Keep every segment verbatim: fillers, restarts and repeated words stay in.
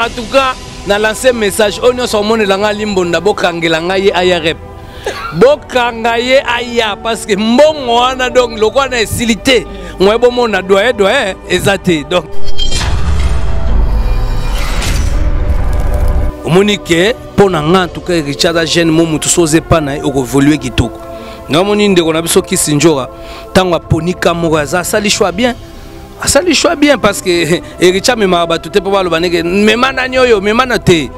En tout cas, na lancé un message. On a son monde langue Ali Mbonda bokangelanga ye ayarep. Bokanga ye aya parce que mbongo wana donc lokwa na esilité. Mwe bomo na doye doye ezate donc. Monique pona nga en tout cas Richard a jeune momu tusoze pana okovoluer kitoko. Nga moni ndeko na biso Kissidjora tango aponika moraza sali choix bien. Ça lui choisit bien parce que Richard me m'a battu pour voir le bannier. Mais managno yo, mais manaté.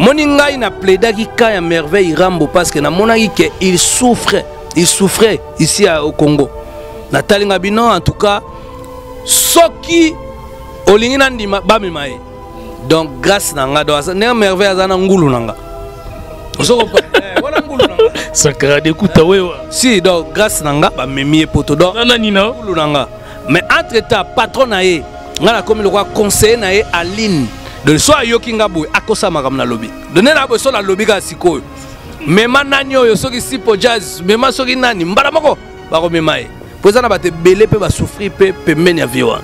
Mon ingaï n'a plaidé qui caille à merveille Rambo parce que na monagi que il souffrait, il souffrait ici au Congo. Nathalie Ngabino en tout cas, soki olinginandi bamimae. Donc grâce nangado, ne merveille azana ngulu nanga. Sankara d'écouta wewa. Si donc grâce nanga bamemi poto donc. Nananina ngulu nanga. Mais entre-temps, patron naé, ngala comme le roi conseiller naé Aline, de soit yokinga boy, akosa magam na lobby. Donner la boisson la lobby ga siko. Même nanyo yo soki sipo jazz, même soki nani, mbala moko, ba ko memae. Posana ba te belé pe ba souffrir pe pe menya viwa.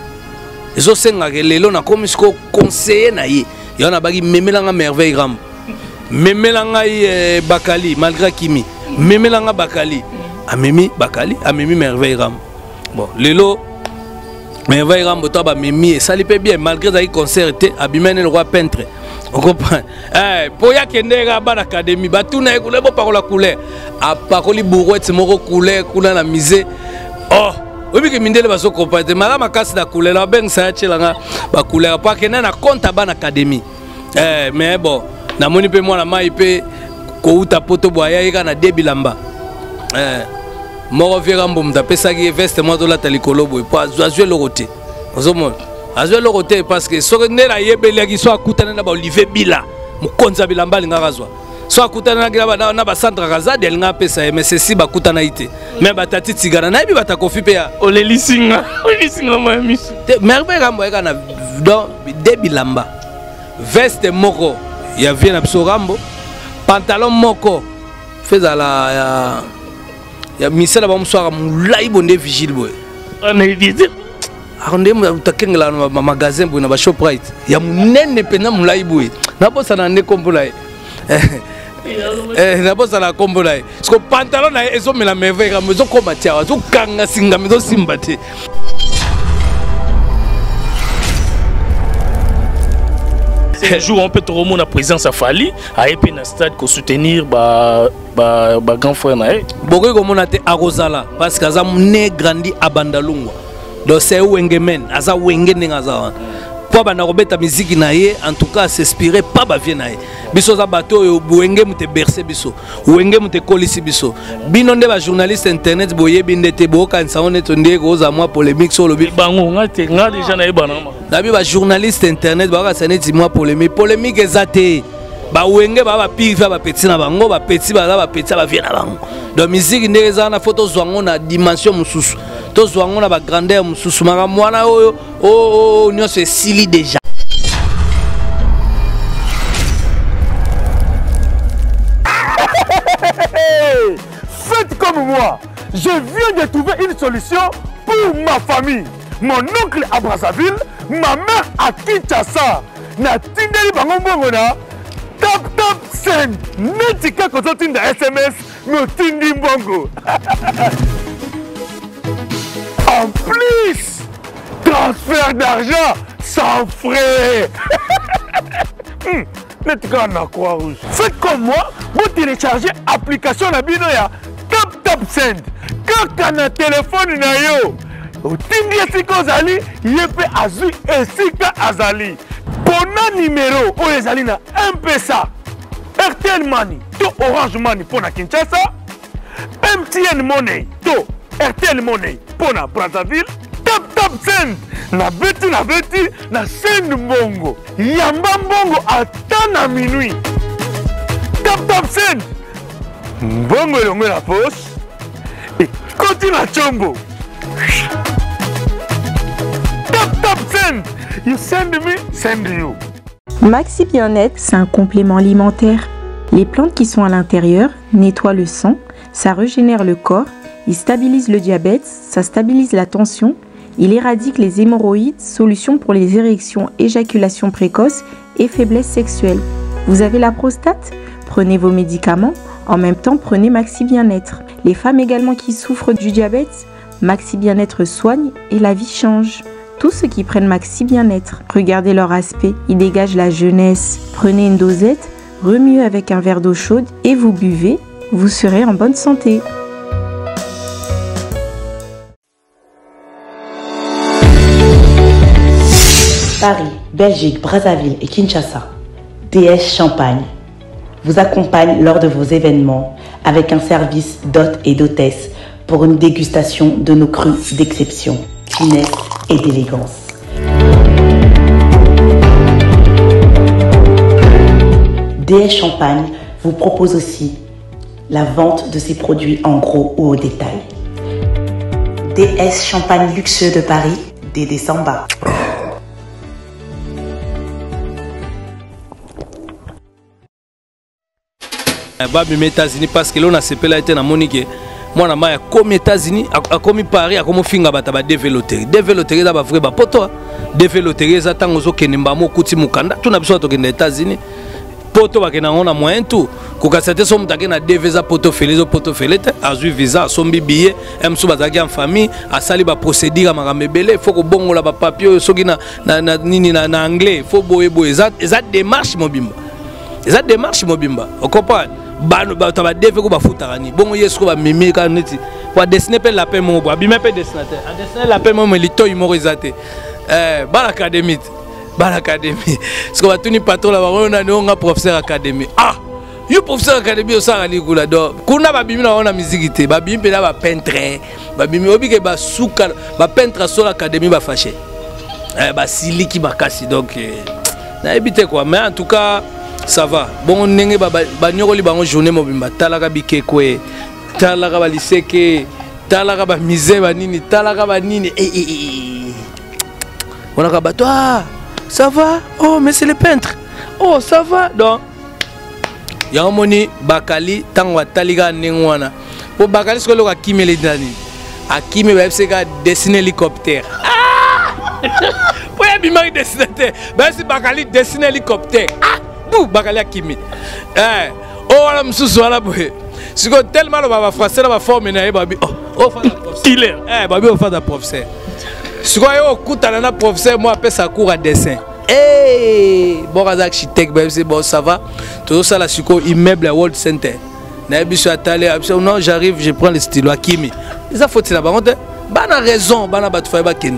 Ezo senga lelo na comme siko conseiller naé. Yo na bagi memelanga merveille ram. Memelanga i Bakali malgré Kimi. Memelanga Bakali. Amemi Bakali, amemi merveille ram. Bon, lelo mais va y ramboter mimi ça lui paie bien malgré sa concerté abîmé le roi peintre on comprend eh pour y a qu'un des gars d'académie bah tout n'est coulé bon par la couleur à part les bourreaux c'est mon couleur couleur la misère oh oui que mindele va se comporter madame a cassé la couleur la ben ça a été la couleur pas qu'un a compte à ban académie eh mais bon na moni pe moi la maille pe kouta poto boya y a na débilamba eh Moro Virambo m'a tapé ça qui est veste moi de la télécolobo et pas Azuel Loroté. Azuel Loroté parce que sur une la yébélia qui soit coutana na Olivier Bila, Moukonza Bilamba l'ingarazoa. Soit coutana na na Sandra Raza del n'a pas ça mais c'est si bakutana ité. Mais batati tigana na bi batakofi pea. O les lisinga, o lisinga moi mis. Merveille Rambo et na dans de Bilamba. Veste moko ya vient abso Rambo. Pantalon moko fais à la il y a Michel avant soir à vigile boy. On est visite. Arrondez-moi ta king là dans magasin boy na ba Shoprite. Il y a mon nene pena mulai boy. Na bossa na ne kombolai. Eh na bossa na kombolai. Parce que pantalon na ezo mela merveille comme zo kombatia, zo kanga singa mezo simbate. Un jour on peut te remonter la présence à Fali, à Epé na stade pour soutenir bah bah bah grand frère naé. Beaucoup comme on a été à Rosala parce qu'aza mné grandi à Bandalungwa. Donc c'est Wengemen, aza Wengeneng aza. Pour bah na Robert ta musique naé, en tout cas s'inspirer pas bah vient naé. Biso za bateau yo Wengem te bercer biso, Wengem te kolisi biso. Binonde ba journaliste internet boye binde te boka nsaone tonde ko za moi polémique sur le bango ngate nga déjà naé banama. D'abord ba journaliste internet ba ça n'est moi polémique polémique exaté ba wenge ba ba piva ba petit na bango ba petit ba ba petit ba vient na bango donc musique ndeza na photo zwango na dimension mususu to zwango na ba grandeur mususu mara mwana oyo o nyo se sili déjà faites comme moi je viens de trouver une solution pour ma famille. Mon oncle à Brazzaville, ma mère à Kinshasa. Na tindeli bango mbongona, Taptap Send. Netika kozo tinda S M S, no tindi mbongo. En plus, transfert d'argent sans frais. Netika na croix rouge. Faites comme moi, vous téléchargez l'application na bino ya Taptap Send. Kaka na téléphone na yo. Au Tindia Sikozali, Yepe Azui et Sika Azali. Pona numéro, Oyezali na M P S A, R T N Money, to Orange Money, Pona Kinshasa, M T N Money, to R T N Money, Pona Brazzaville, Tap Tap Send, na beti na beti, na send mbongo, Yamba mbongo ata na minuit. Tap Tap Send, mbongo elongo na poche, et koti na chombo. Tap Tap Send, you send me, send you. Maxi Bien-être, c'est un complément alimentaire. Les plantes qui sont à l'intérieur nettoient le sang, ça régénère le corps, il stabilise le diabète, ça stabilise la tension, Il éradique les hémorroïdes, solution pour les érections, éjaculation précoce et faiblesse sexuelle. Vous avez la prostate? Prenez vos médicaments. En même temps, prenez Maxi Bien-être. Les femmes également qui souffrent du diabète, Maxi Bien-être soigne et la vie change. Tous ceux qui prennent Maxi Bien-être, regardez leur aspect, ils dégagent la jeunesse. Prenez une dosette, remuez avec un verre d'eau chaude et vous buvez, vous serez en bonne santé. Paris, Belgique, Brazzaville et Kinshasa, D S Champagne vous accompagne lors de vos événements avec un service d'hôtes et d'hôtesses pour une dégustation de nos crus d'exception, finesse et d'élégance. D S Champagne vous propose aussi la vente de ses produits en gros ou au détail. D S Champagne luxueux de Paris, Dédé Samba. Babi mais États-Unis parce que l'on a cépé là était dans Monique. Moi na maya comme États-Unis, a comme Paris, a comme finga bata ba développé. Développé là ba vrai ba poto. Développé ça tant ozo kenemba mo kuti mukanda. Tout na biso to kende États-Unis. Poto ba kena ngona moyen tout. Ko kasete so mutake na deveza poto felezo poto felete azui visa asombi billet, emso bazaki en famille, asali ba procédure makamebele, faut ko bongola ba papier so kina na nini na anglais, faut boye boye ça ça démarche mobimba. Ça démarche mobimba. On comprend. Bano bato ba deve ko ba futarani bongo yesu ko ba mimi ka neti wa dessiner pe la paix mon bo abime pe dessinateur a dessiner la paix mon melito humorisateur euh bala académie bala académie ce ko ba tuni patron la on a on a professeur académie ah yo professeur académie o sara likula do kuna ba bimi na on a musique te ba bimi pe na ba peintre ba bimi obi ke ba souka ba peintre sur l'académie ba fâché eh ba siliki makasi donc na ebité quoi mais en tout cas ça va. Bon, on est ba ba nyokoli bango journée mobimba talaka bikekwe talaka baliseke talaka ba misé ba nini talaka ba nini eh eh eh. On a ba toi. Ça va? Oh, mais c'est le peintre. Oh, ça va. Donc Yamoni Bakali tangwa taliga nengwana. Pour Bakali ce que loka kimeli dani. Akime ba F C ka dessiner hélicoptère. Ah! Pour ya bimari dessinateur. Ba si Bakali dessiner hélicoptère. Ah! Bou Bakali Akimi. Eh, oh la msusu ala boy. Si ko tellement le baba français la forme na e babi. Oh, oh fa killer. Eh babi o fa da professeur. Si ko yo kutana na professeur moi appelle sa cour à dessin. Eh, bon architecte babi c'est bon ça va. Tout ça la siko immeuble à World Center. Na biso atale absolument non j'arrive je prends le stylo Akimi. Ça faut la baronte. Ba na raison ba na ba tfa ba ken.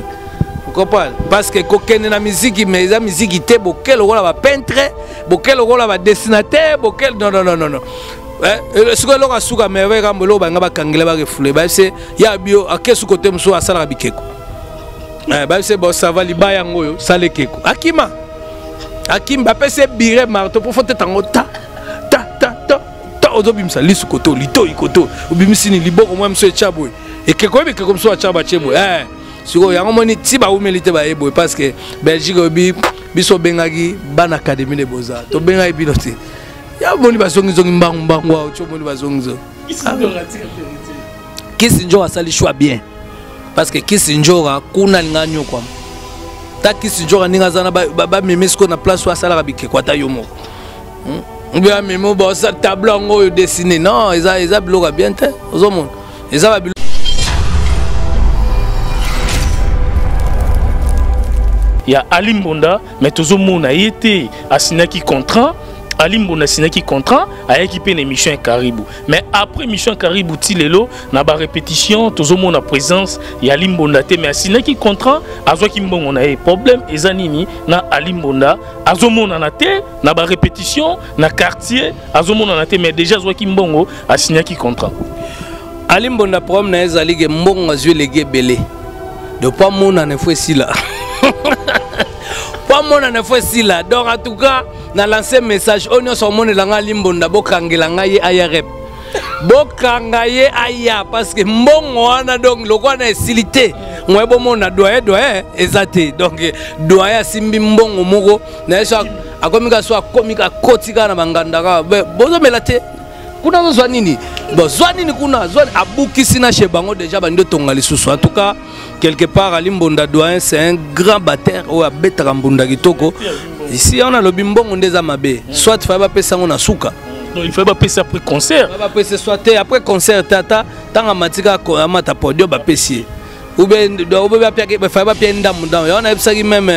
Parce que coquine na musique mais la musique était boquel rôle va peintre boquel rôle va dessinateur boquel non non non non non eh ce que l'on a souga mais avec ambolo banga ba kangle ba refouler ba c'est ya bio a qu'est-ce côté mso a sala bikeko eh ba c'est bon ça va liba yango yo sale keko akima akim ba pese biré marteau pour foutre tango ta ta ta ta ta ozobimsa lisu koto lito ikoto obimisini liboko moi mso chaboy et keko be keko mso chaba chebo eh si vous avez un parce que Belgique biso bengagi ban académie de Beaux-Arts. To bengagi piloté. Ya moni bazongizo mbangwa ocho moni bazongizo. Kissidjora sali choix bien. Parce que Kissidjora kuna nganyo kwa. Ta Kissidjora ninga zana ba ba memesko na place wa sala rabike kwa ta yomo. On va memo ba sa tableau ngo dessiner. Non, ils a ils a bloga bien te. Ozomon. Ils a ba il y a Ali Mbonda, mais tout le monde a été assigné un contrat. Ali Mbonda a signé un contrat, a équipé les missions Caribou. Mais après mission Caribou, il y a une répétition, tout le monde a présence, il y a Ali Mbonda, mais a signé un contrat, on a eu problème, et Zanini, Ali Mbonda, a na ba répétition, na quartier, a mais déjà a signé un contrat. Ali Mbonda, problème, na ezali ge mbongo azwe lege belé. De pas mon en effet si là. Pas mon en effet si là. Donc en tout cas, on a lancé un message. On a son monde langa limbonda bokangelangaye ayarep. Bokangaye aya parce que mon on a donc le quoi on est silité. On est bon on a doye doye exacté. Donc doye simbi mbong omoro. N'ayez soit à communication à communication à kotika na bangandara. Bonjour melate. kuna zo nini bo nini kuna zo abuki sina chebango déjà bande tongali sous. En tout cas quelque part Ali Mbonda doyen c'est un grand batteur ou a betaka mbonda kitoko. Ici on a le bimbongo ndeza mabe soit fa ba pesa ngona suka. Donc il faut pas passer après concert. Il faut pas passer soit après concert tata tanga matika amata podio ba pesi. Ou bien doit pas payer faire pas payer ndam ndam. On a ça qui même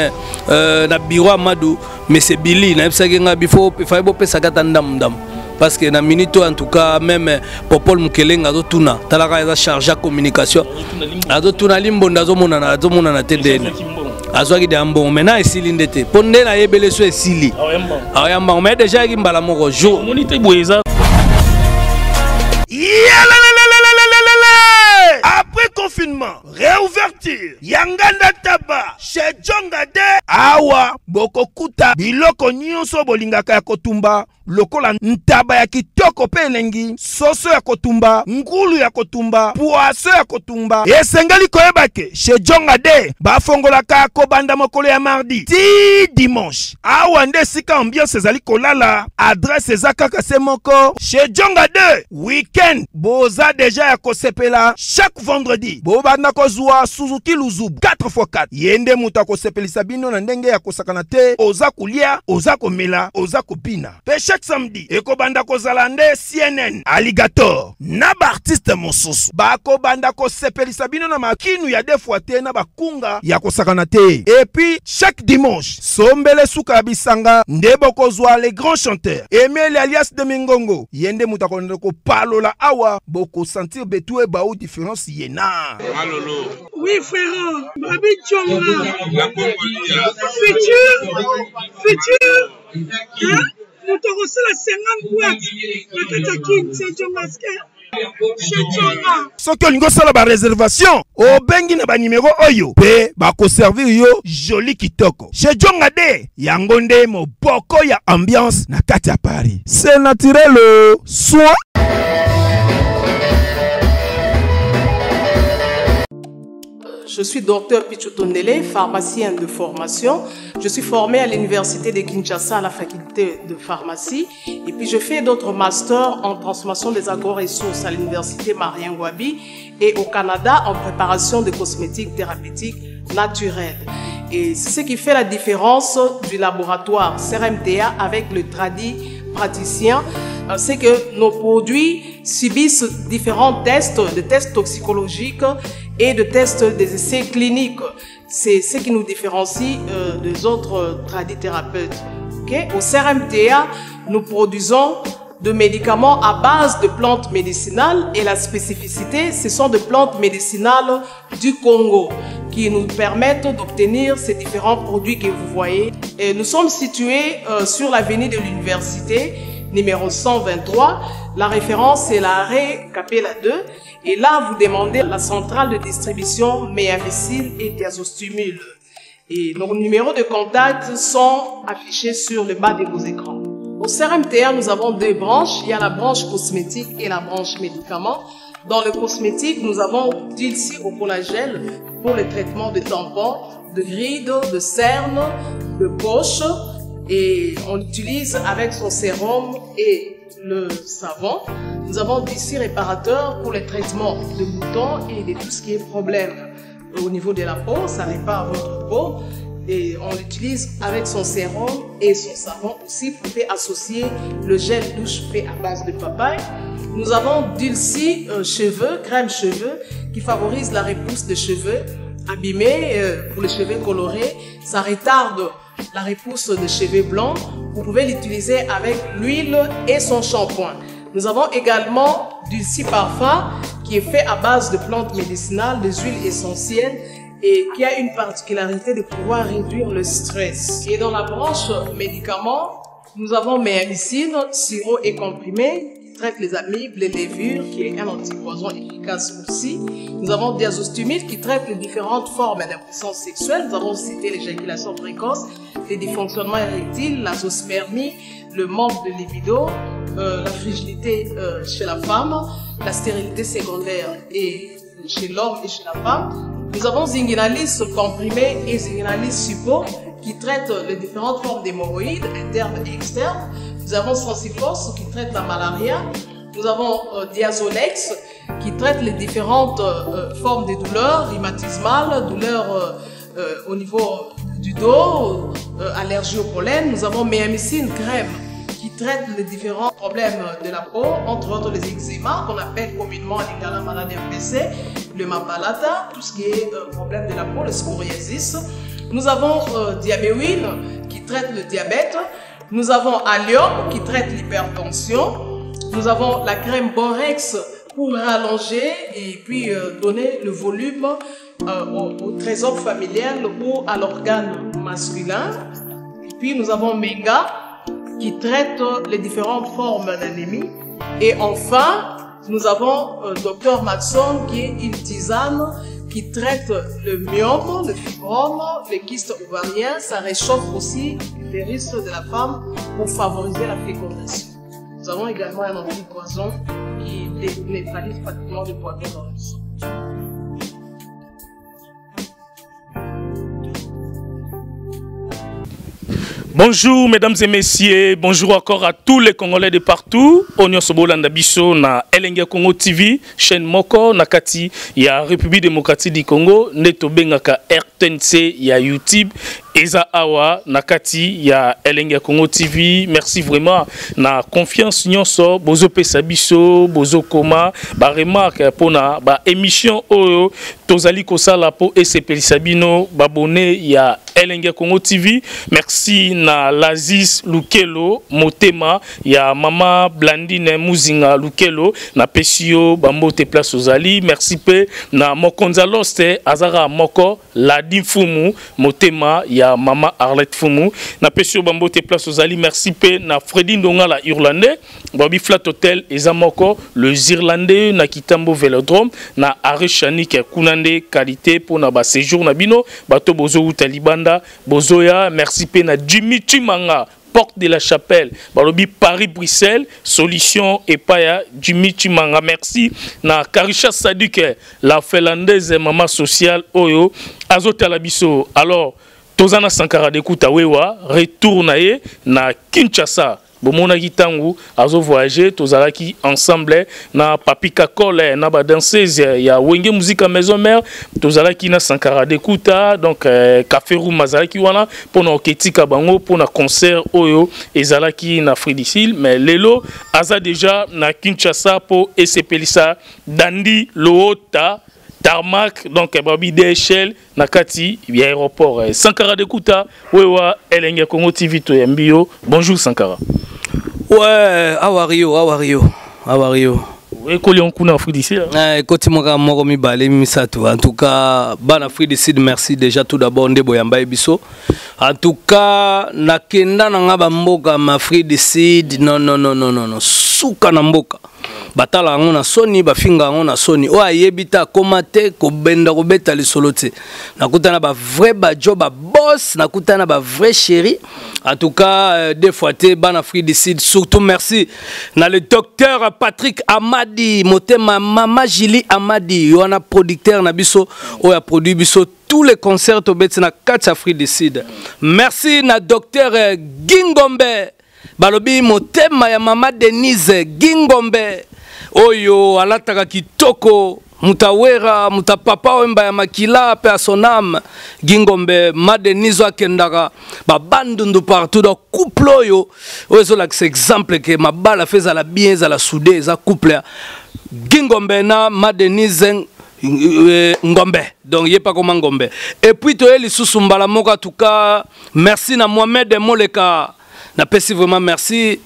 euh na bureau Amadou mais c'est Billy na ça qui ngabi faut faire pas passer kata ndam ndam. Parce que na minute en tout cas même Popol Mukelenga zo tuna talaka eza chargé communication. Azo tuna Limbonda zo mona na zo mona na T D N. Azo qui d'ambon maintenant ici l'indete. Pondé na yebele so esili. Ayamba mais déjà qui mbala moko jour. Monité boyeza. Après confinement, réouverture, Yanganda Taba, chez Djongade, Awa, Bokokuta, Biloko Nyonso Bolingaka Kotumba, Lokola Ntaba ya Kitoko Pelengi, Soso ya Kotumba, Ngulu ya Kotumba, Poaso ya Kotumba, Esengali Koebake, chez Djongade, Bafongolaka Kobanda Mokolo ya mardi, ti dimanche, Awa Nde Sika ambiance ezali kolala, adresse ezaka kase moko, chez Djongade, week-end, Boza déjà ya Kosepela, chaque vendredi, Boba Nakozua, Suzuki Luzub, quatre fois quatre. Yende Moutako Sepelisabino, Nandenge Yako Sakanate, Ozako Lia, Ozako Mela, Ozako Pina. Pe chaque samedi, Eko Bandako Zalande, C N N, Alligator, Naba Artiste Monsus, Bako Bandako Sepelisabino, Nama Kinu Yade Fouate, Naba Kunga, Yako Sakanate. Et puis, chaque dimanche, Sombele Soukabisanga, Ndeboko Zwa, les grands chanteurs, Emelia alias de Mingongo, Yende Moutako Ndoko Palola Awa, Boko Sentir Betoué Baou Différent. Siena. Oui, frère, Babi Tchonga. Futur, futur. Hein? Nous te recevons cinquante boîtes. Nous t'attaquons, c'est Tchonga. Soki olingo sala ba réservation obengi na ba numéro oyo pe ba ko servir yo joli kitoko chez Djongade yangonde moboko ya ambiance na kati ya Paris c'est naturel soit Je suis docteur Pichotondele, pharmacien de formation. Je suis formé à l'université de Kinshasa à la faculté de pharmacie. Et puis je fais d'autres masters en transformation des agro-ressources à l'université Marien Gouabi et au Canada en préparation de cosmétiques thérapeutiques naturelles. Et c'est ce qui fait la différence du laboratoire C R M T A avec le tradi praticien, c'est que nos produits subissent différents tests, des tests toxicologiques et de tests des essais cliniques. C'est ce qui nous différencie euh, des autres tradithérapeutes. Okay? Au C R M T A, nous produisons de médicaments à base de plantes médicinales et la spécificité, ce sont des plantes médicinales du Congo qui nous permettent d'obtenir ces différents produits que vous voyez. Et nous sommes situés euh, sur l'avenue de l'université numéro cent vingt-trois. La référence est l'arrêt Capella deux. Et là, vous demandez la centrale de distribution Méavicine et Thiazostimule. Et nos numéros de contact sont affichés sur le bas de vos écrans. Au C R M T A, nous avons deux branches. Il y a la branche cosmétique et la branche médicaments. Dans le cosmétique, nous avons d'ici au collagène pour le traitement de tampons, de rides, de cernes, de poches. Et on l'utilise avec son sérum et le savon. Nous avons d'ici réparateur pour le traitement de boutons et de tout ce qui est problème au niveau de la peau. Ça répare votre peau. Et on l'utilise avec son sérum et son savon aussi. Vous pouvez associer le gel douche fait à base de papaye. Nous avons Dulci euh, cheveux, crème cheveux, qui favorise la repousse des cheveux abîmés euh, pour les cheveux colorés. Ça retarde la repousse des cheveux blancs. Vous pouvez l'utiliser avec l'huile et son shampoing. Nous avons également Dulci parfum, qui est fait à base de plantes médicinales, des huiles essentielles, et qui a une particularité de pouvoir réduire le stress. Et dans la branche médicaments, nous avons Méamicine, sirop et comprimé, qui traite les amibes, les levures, qui est un antipoison efficace aussi. Nous avons Thiazostimule, qui traite les différentes formes d'impuissance sexuelle. Nous avons cité l'éjaculation précoce, les dysfonctionnements érectiles, la zoospermie, le manque de libido, euh, la fragilité euh, chez la femme, la stérilité secondaire et chez l'homme et chez la femme. Nous avons Zinginalis comprimé et Zinginalis suppo qui traite les différentes formes d'hémorroïdes internes et externes. Nous avons Sansifos qui traite la malaria. Nous avons euh, Diazolex qui traite les différentes euh, formes de douleurs, rhumatismales, douleurs euh, euh, au niveau du dos, euh, allergie au pollen. Nous avons Méamycine crème qui traite les différents problèmes de la peau, entre autres les eczémas qu'on appelle communément en lingala maladie M P C, le mapalata, tout ce qui est euh, problème de la peau, le scoriasis. Nous avons euh, Diabéwine qui traite le diabète. Nous avons Allium qui traite l'hypertension. Nous avons la crème Borex pour rallonger et puis euh, donner le volume euh, au, au trésor familial ou à l'organe masculin. Et puis nous avons Menga qui traite les différentes formes d'anémie. Et enfin, nous avons euh, Docteur Maxon qui est une tisane qui traite le myome, le fibrome, les kystes ovariens. Ça réchauffe aussi les risques de la femme pour favoriser la fécondation. Nous avons également un antipoison qui neutralise pratiquement le poison dans le sang. Bonjour mesdames et messieurs, bonjour encore à tous les Congolais de partout. Onyo Sobolanda Biso na Elengi Ya Congo T V, chaîne Moko na Kati ya République démocratique du Congo, neto bengaka R T N C ya YouTube. Eza awa nakati ya Elengi Ya Congo T V, merci vraiment na confiance nyonso bozo pesa biso bozo koma ba remarque pona ba émission oyo tozali kosala po esepelisa bino ba abonné ya Elengi Ya Congo T V. Merci na Lazis Lukelo motema ya mama Blandine Muzinga Lukelo na pesio bamote place ozali. Merci pe na Mokonzaloste azara moko Ladimfumu motema ya Mama Arlette Fumu na pesio bambo te place aux ali. Merci pe na Freddy Ndonga la Irlandais Bobby Flat Hotel ezamoko le Irlandais na Kitambo Velodrome na Arishanik kunande qualité pour na ba séjour na bino bato bozo utalibanda bozoya. Merci pe na Jimmy Chimanga Porte de la Chapelle, balobi Paris-Bruxelles, solution et paya Jimmy Chimanga. Merci na Karisha Saduke, la Finlandaise maman sociale oyo azotalabiso. Alors Tozana Sankara de Koutawewa, retourné na Kinshasa. Bomona Gitangu, azo voyager, tozalaki ensemble, na Papika Kole, na ba danseuse, ya Wenge Musique Maison Mère, tozalaki na Sankara de Kouta, donc euh, Café Room Mazalaki wana, pona oketi kabango, pona concert oyo, ezalaki na Fridicil, mais lelo, aza déjà na Kinshasa po esepelisa, dandi loota, tarmac, donc babi d'échelle, nakati, via aéroport. Sankara de Kouta, wewa, Elengi Ya Congo T V, toyambio. Bonjour Sankara. Ouais, awario, awario, awario. Ouais, koli on kuna Afrique d'ici. Eh, koti moka moko mi balé mi sato. En tout cas, ban Afrique d'ici, merci déjà tout d'abord ndé boyamba ebiso. En tout cas, nakenda nanga ba mboka ma Afrique d'ici, non non non non non non, souka na mboka. Batala on a Sony, bafinga on a Sony. Oh ayebita komate ko benda ko beta le solote. Nakutana ba vrai ba job ba boss, nakutana ba vrai chéri. En tout cas, euh, des fois t'es ban Afrique du Sud. Surtout merci na le docteur Patrick Amadi, motema mama Jili Amadi, yo na producteur na biso, oya produit biso tous les concerts au betina quatre Afrique du Sud. Merci na docteur euh, Gingombe. Balobi motema ya mama Denise Gingombe. Oyo alataka kitoko mutawera mutapapa wemba ya makila pe asonam Gingombe madenizo akendaka babandundu partout dans couple oyo ozo la exemple que mabala fez à la bien à la soudée za couple Gingombe na madenize Ngombe, donc il n'y a pas comment Ngombe. Et puis toi les sousumbala moka tuka merci na Mohamed Moleka. Na pesi vraiment merci.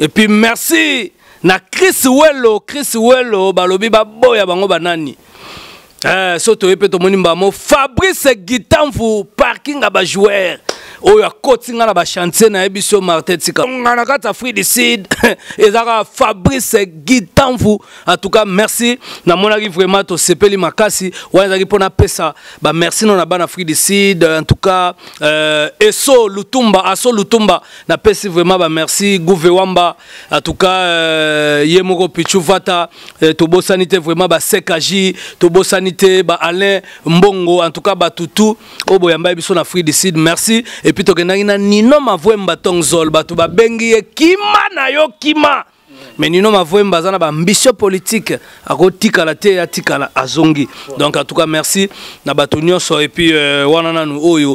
Et puis merci na Chris Wello, Chris Wello, balobi baboya bango banani. Eh soto epe to monimba mo Fabrice Gitamfu parking aba joueur. Oya kotinga na ba chantier na ebiso Martin Tika. Ngana kata free decide ezaka Fabrice Gitamfu. En tout cas merci na monaki vraiment to sepeli makasi wa ezaki pona pesa ba merci na bana free decide. En tout cas euh, eso Lutumba aso Lutumba na pesi vraiment ba merci Gouvewamba. En tout cas euh, yemoko pichuvata euh, to bosanité vraiment ba sekaji to bosanité ba Alain Mbongo. En tout cas batutu obo yamba biso na free decide merci. Et puis tokena na nino mavwemba tongzol batu ba bengi kima na yo kima mais nous avons une ambition politique à à Zongi. Donc en tout cas merci et puis nous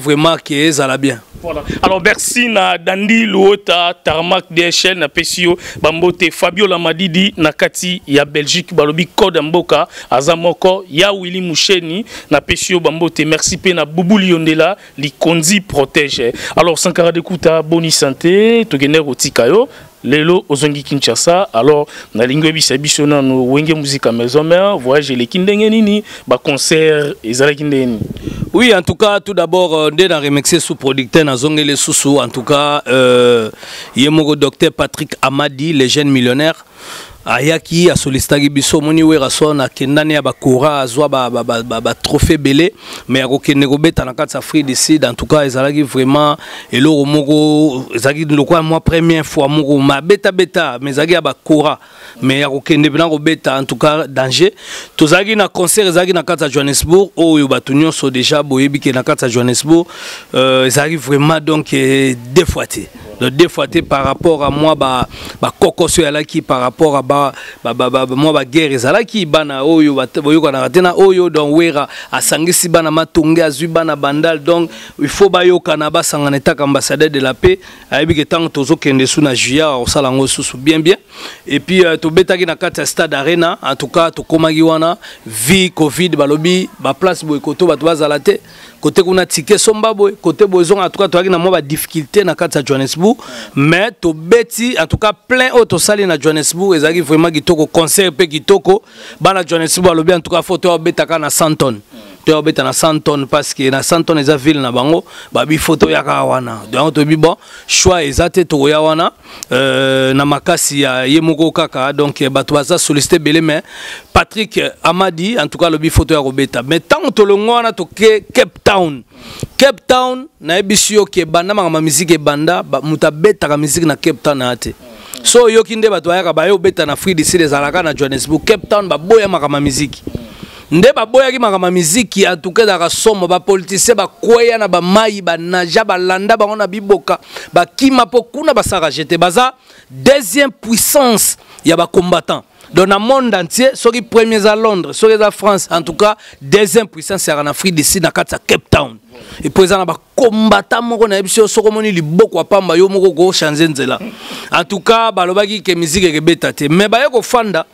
vraiment qui bien. Voilà. Alors merci na Dandi Luota Tarmac D H L na P C O Bambote Fabio Lamadidi na Kati ya Belgique balobi code mboka azamoko ya Willy Musheni na P C O Bambote merci pe na Boubou Liondela li kondi protège. Alors Sankara de Kuta boni santé to gener otikayo lelo ozongi Kinshasa alors na lingwe bisabiso na no wenge musique maison mère voyage le kindenge nini ba concert ezala kindeni. Oui, en tout cas, tout d'abord, on a remercié sous-producteur Nazongele Soussou. En tout cas, euh, il y a mon docteur Patrick Amadi, les jeunes millionnaires. Ayaki a sollicité Gibiso moni werason a kendani a bakora azwa ba ba ba trophée belé mais a kokene kobeta na kati Afrique du Sud en tout cas ezalaki vraiment eloro moko ezaki lokwa moi première fois moko ma beta beta mais ezaki a bakora mais a kokene bina kobeta en tout cas danger tozaki na concert ezaki na kati Johannesburg oyo batu nyonso déjà boyebi ke na kati Johannesburg ezaki vraiment donc deux fois té deux fois té par rapport à moi ba ba kokoso yalaki par rapport à moi ba guerre ezalaki bana oyo boyoka na katena oyo don wera asangisi bana matonga azwi bana bandal donc il faut bayoka na basanga na taka ambassadeur de la paix ayebi ke tango tozokende sous na juillet osala ngo sous bien bien et puis tobetaki na kati ya stade arena en tout cas tokomaki wana vi covid balobi ba place boy koto bato bazala te côté kuna ticket somba boy côté bozonga en tout cas toaki na moi ba difficulté na kati ya Johannesburg mais tobeti en tout cas plein auto sali na Johannesburg ezaki vraiment kitoko concert pe kitoko bana Johannesburg balobi en tout cas photo obetaka na cent tonnes obeta na cent tonnes parce que na cent tonnes eza ville na bango babi photo yaka wana donc tobi bon choix eza te toya wana na makasi ya yemoko kaka donc bato baza solliciter belé mais Patrick Amadi en tout cas lobi photo ya obeta mais tant to longona to Cape Town Cape Town na ebisio ke banda ma musique banda mutabeta ka musique na Cape Town ate so yokinde bato yaka bayo beta na free d'ici les alaka na Johannesburg Cape Town baboya ma musique nde baboyaki makama miziki en tout cas dakasomo bapolitisien bakwea na bamai banaja balanda bango na biboka bakima po kuna basaka jete baza deuxième puissance ya bacombattant dans le monde entier, ceux qui premiers à Londres, ceux qui à France, en tout cas, deuxième puissance c'est en Afrique du Sud, dans Cape Town. Et présent là-bas, combattant mon on a eu sur ce qu'on dit beaucoup à pas mal, yo moko go changer nzela. En tout cas, balobaki que musique est bétaté, mais bah yo fanda,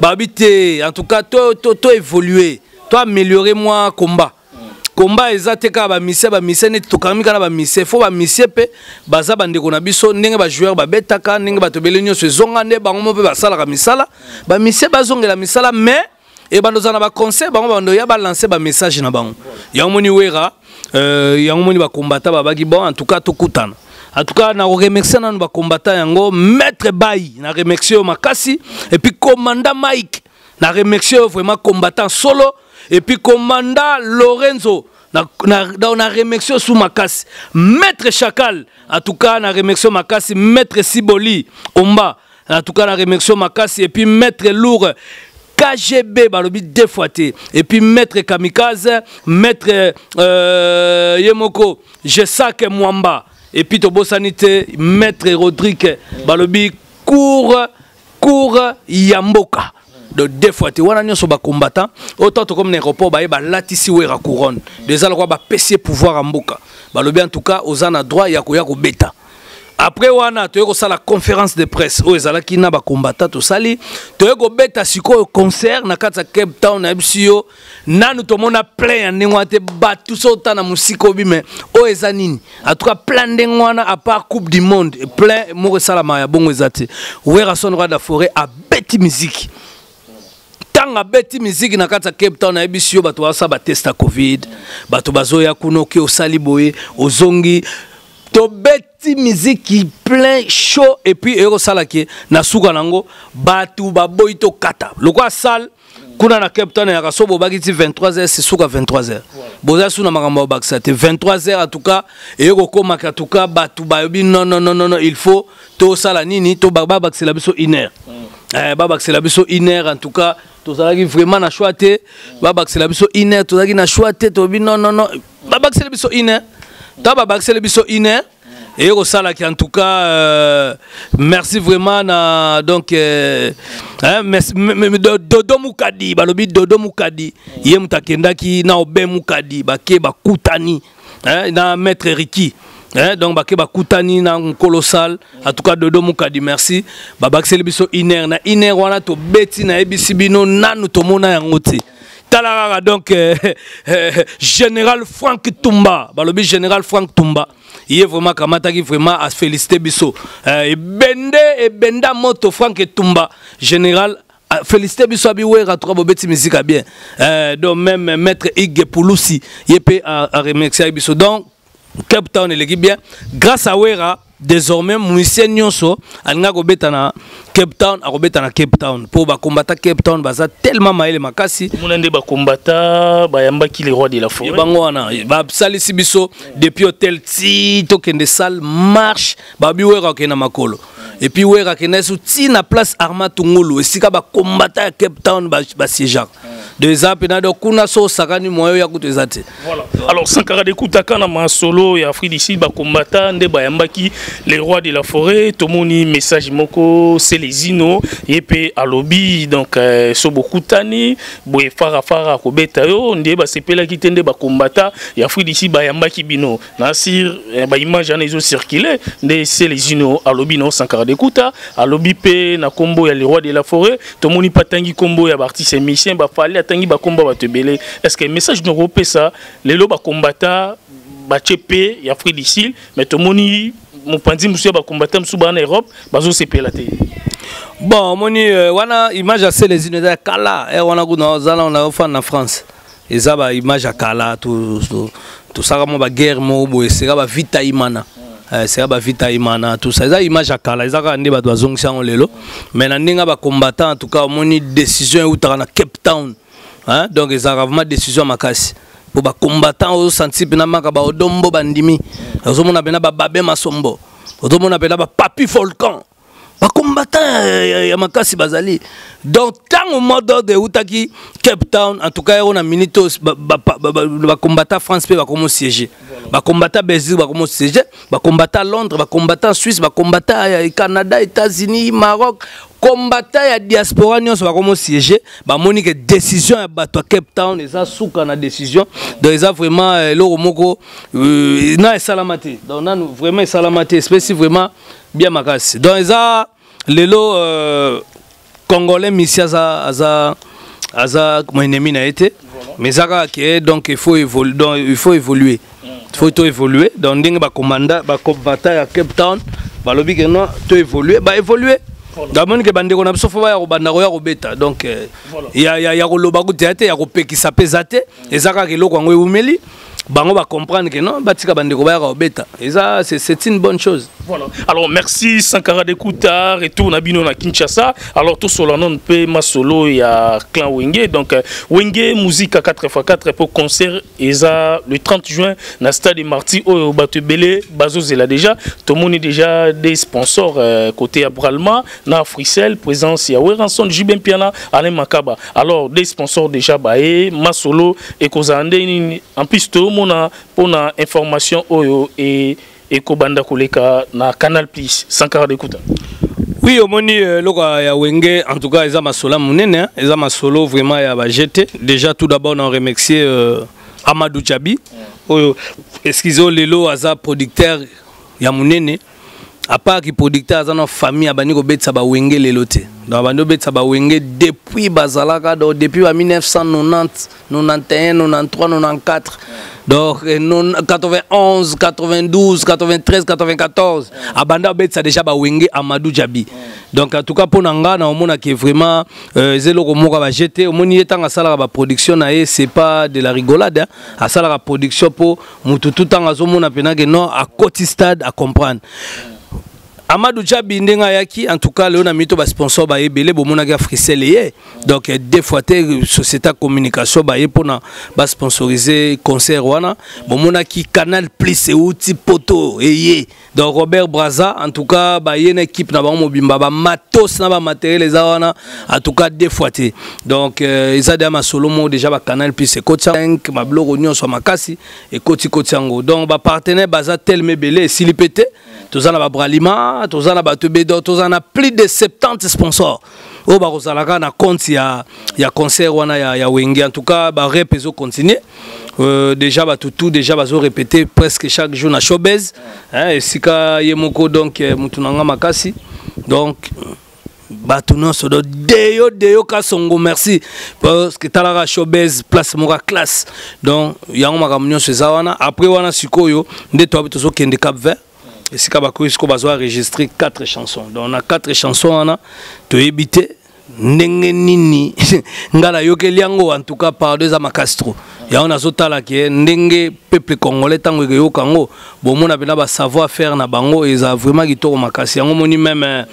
bah habité, en tout cas, toi, toi, toi évoluer, toi améliorer moi combat. Combat ezateka ba mise ba mise ne tokamika na ba mise fo ba mise pe baza bande ko na biso ndenge ba joueur ba betaka ndenge ba tobele nyonso zonga ne bango mpe ba sala ka misala ba mise ba zongela misala mais e bandoza na ba concert bango bando ya ba lancer ba message na bango ya moni wera euh ya moni ba combattant ba baki bon en tout cas tokutana en tout cas na remercier na ba combattant yango maître Bayi na remercier makasi et puis commandant Mike na remercier vraiment combattant solo et puis commandant Lorenzo on a remercié sous Makasi maître Chacal en tout cas on a remercié Makasi maître Siboli Omba en tout cas on a remercié Makasi et puis maître Lourd K G B balobi deux fois et puis maître Kamikaze maître euh, Yemoko Jesak Mwamba et puis Tobo Sanité maître Rodrigue balobi cour cour Yamboka de deux fois tu vois nous sommes bas combattants autant comme l'aéroport bah bah là ici où est la couronne déjà le roi bah pèse pouvoir en boka bah le bien en tout cas aux ans à droit y a quoi y a quoi bêta après on a tu es ça la conférence de presse où est là qui n'a pas combattant tout sali tu es quoi bêta si quoi concert na kata Cape Town à Bsio na nous tout le monde a plein en négoie te bat tout ça autant na musique obi mais où est anine à toi plein de négoie à part coupe du monde plein moi ça la maya bon où est até où est son roi de la forêt à bête musique tant à bête musique na kata Cape Town na ebisio bato basa ba testa covid bato bazoya kuno ke osali boye ozongi to bête musique qui plein chaud et puis ero sala ke na suka nango bato baboyi to kata lokwa sal kuna na Cape Town ya kasobo bakiti vingt-trois heures c'est suka vingt-trois heures boza suna makambo baksate vingt-trois heures en tout cas ero koma ka tout cas bato bayobi non non non non il faut to sala nini to baba baksela biso iner eh baba baksela biso iner en tout cas tozalaki vraiment na choix te babakisela biso iner tozalaki na choix te tobi non non non babakisela biso iner ta babakisela biso iner Et au salaki en tout cas, euh, merci vraiment na, donc euh, hein, merci Dodo Mukadi, balobi Dodo Mukadi, yé mutakenda ki na obe Mukadi, baké bakutani, hein, na maître Ricky. Eh, donc baké bakutani na colossal en tout cas Dodo Mukadi merci babak selebiso iner na iner wana to beti na ebisibino nanu to mona yango ti talara donc euh, euh, général Franck Tumba balobi général Franck Tumba il est vraiment kamata qui vraiment à féliciter biso euh, et bende et benda moto Franck Tumba général félicité biso abiwe ratoba bobeti musique bien euh, donc même maître Ig Pouloussi il peut à remercier biso donc Cape Town est bien. Grâce à Wera, désormais, musicien Nyonso, anga kobetana Cape Town, a kobetana Cape Town. Pour ba combattre Cape Town, baza tellement maile makasi. Moulende ba combattre, ba yamba ki les rois de la forêt. Bango ana, ba salisi biso depuis hôtel ti tokende salle marche, ba bi Wera okena makolo. Et puis Wera kena sou ti na place Arma Tungulu, esika ba combattre Cape Town ba ba siégeant. Des apénado kuna so sakani moyo ya kutezate. Voilà. Alors Sankara de Koutaka na masolo ya Afrique d'ici ba kombata nde ba yambaki les rois de la forêt tomoni message moko selezino yepe alobi donc euh, so bokutani boye fara fara kobeta yo nde ba sepela ki tende ba kombata ya Afrique d'ici ba yambaki bino na sir eh, ba image anezo circuler nde selezino alobi no Sankara de Kouta alobi pe na combo ya les rois de la forêt tomoni patangi combo ya artiste Michel ba fali est-ce que le message de l'Europe ça les lois combattant battre paix y a free d'ici mais tout le monde mon pendu monsieur va combattre monsieur en Europe bazo c'est pélaté bon moni wana image assez les unes des kala et wana kuna zala on a offert en France et ça bah image à kala tout tout ça comme bah guerre mo boy c'est comme bah vita imana c'est bah vita imana tout ça ça image à kala ça quand on est bah doit zongsi en lelo mais on n'est pas combattant en tout cas moni décision ou t'as na Cape Town. Hein? Donc ils ont vraiment décision makasi pour ba combattant au senti pena makaba odombo bandimi ozomona pena ba babe masombo ozomona pena ba papi volcan ba combattant ya makasi bazali donc tant au mode de utaki Cape Town en tout cas on a minitos ba ba combattant France pe ba comme siéger ba combattant Belgique ba comme siéger ba combattant Londres ba combattant Suisse ba combattant Canada États-Unis Maroc combattant ya diaspora nyons va comme siéger ba monique décision ya bato Cape Town et ça souka na décision donc ils vraiment loro moko na salamate donc na vraiment salamate spécifique vraiment bien makasi donc ils a lelo Congolais missia za za za mon ennemi n'a été mais ça donc il faut évoluer il faut évoluer il faut tout évoluer donc dingue ba commanda ba combattant à Cape Town ba lobby que non tout évoluer ba évoluer. D'abord que bande qu'on a besoin faut y avoir bande roya robeta donc il y a il y a le bagu théâtre il y a le pays qui s'appelle zate et ça quand ils l'ont quand ils vous mêlent bango va comprendre que non batika bande roya robeta et ça c'est une bonne chose. Voilà alors merci Sankara de Kouta retourne à Bino na Kinshasa alors tout cela non peut masolo il y a clan Wenge donc Wenge musique à quatre fois quatre pour concert et ça le trente juin na stade Marti au Batubele Bazozela déjà tout le monde est déjà des sponsors côté Abralma na Frisel présence ya Weranson Jubem Piana Alain Makaba alors des sponsors déjà baé masolo et kozande en plus tout mona pona information oyo et et kobanda koleka na Canal Plus Sankara de Kouta. Oui omoni loka ya Wenge en tout cas ils a masolo munene ils a masolo vraiment ya ba jeté déjà tout d'abord on remercier euh, Amadou Diaby oyo eskizo lelo aza producteur ya munene à part qui producteur dans famille abani ko betsa ba Wenge leloté donc abani betsa ba Wenge depuis bazalaka donc depuis mille neuf cent quatre-vingt-dix, quatre-vingt-onze, quatre-vingt-trois, quatre-vingt-quatorze donc quatre-vingt-onze, quatre-vingt-douze, quatre-vingt-treize, quatre-vingt-quatorze abanda betsa déjà ba Wenge Amadou Diaby donc en tout cas pour nanga na omona qui vraiment zelo ko moka ba jeter omoni etanga sala ba production na c'est pas de la rigolade à sala la production pour mutu tout tanga zo mona penake non à côté stade à comprendre. Amadou Diaby ndenga yaki en tout cas le on a mito ba sponsor ba ebele bo monaka friselier donc deux fois te société communication ba epona ba sponsoriser concert wana bo monaki canal plus et outil poto eye donc Robert Braza en tout cas ba yene équipe na ba mobimba ba matos na ba matériel za wana en tout cas deux fois te donc ezada ma solomo déjà ba canal plus et coach cinq ma blog union so makasi et coach coach yango donc ba partenaire baza tel mebele silipete tous en a Bralima, tous en a Batubedo, tous en a plus de soixante-dix sponsors. Au Barozalaga, na compte il y a il concert wana ya ya Wengi. En tout cas, bah répézo continue. Euh, déjà bah tout tout déjà bah zo répéter presque chaque jour na showbiz. Hein, et si ka yemoko donc mutunanga makasi. Donc Batunon sodo deyo deyo kasongo merci parce que talara showbiz place mora classe. Donc yango makamnyo sezawana après wana sikoyo ndeto abitozo kende Cap Vert. Et si on a enregistré quatre chansons. Donc on a quatre chansons, on a tout évité. Nengenini. Ngala yokeliango en tout cas par deux amakastro. Il y a un azotala qui est Nenge peuple congolais tango yo kango. Bon mon abena ba savoir faire na bango et ça vraiment gitoro makasi. Yango moni même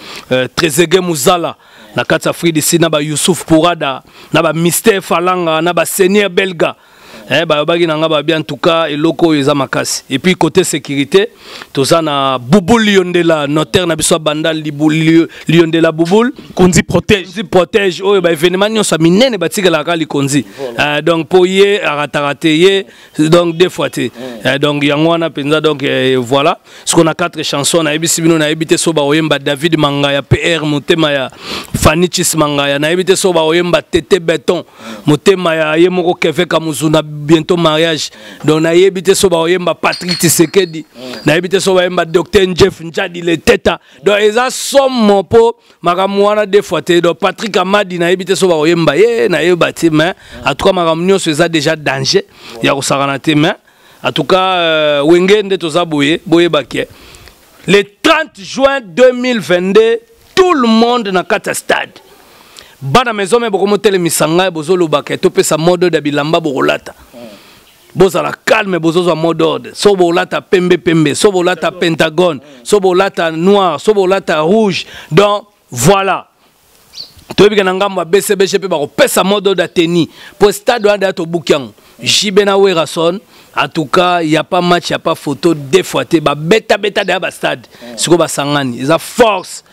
Trezeguet Muzala. Na katsa Fridi si na ba Youssouf Pourada, na ba Mister Falanga, na ba Seigneur Belga. Eh bah bah nanga bah bien en tout cas et loko yeza makasi et puis côté sécurité tout ça na Bouboul Liondela notaire na biso bandal Liboul Liondela Bouboul konzi protège konzi protège oh bah événement nyon sa minene batika la kali konzi donc poyer aratarater donc deux fois donc yango na penza donc voilà ce qu'on a quatre chansons na ebisi bino na ebité so ba oyemba David Mangaya P R motema ya Fanny Chis Mangaya na ebité so ba oyemba Tete Béton motema ya yemoko keveka muzuna bientôt mariage donc na yebité so ba oyemba Patrick Tisekedi na yebité so ba yemba Docteur Jeff Ndjadi le teta donc eza somme po makamwana deux fois te donc Patrick Amadi na yebité so ba oyemba ye na yeba te mais en tout cas makamnyo eza déjà danger ya ko sarana te mais en tout cas wengende toza boye boye baké le trente juin deux mille vingt-deux tout le monde na kata stade bana maison mais beaucoup motel misanga bozolo baketo pesa mode d'abilamba bolata bozala calme bozozo mode ordre sobolata pembe pembe sobolata pentagone sobolata noir sobolata rouge donc voilà to bika na ngamba B C B G P ba ko pesa mode d'ateni pour stade anda to bukiang jibena werason. En tout cas, il n'y a pas match, il n'y a pas photo, des fois, il y a bêta bêta de la stade. C'est quoi Sangani? Il y a force.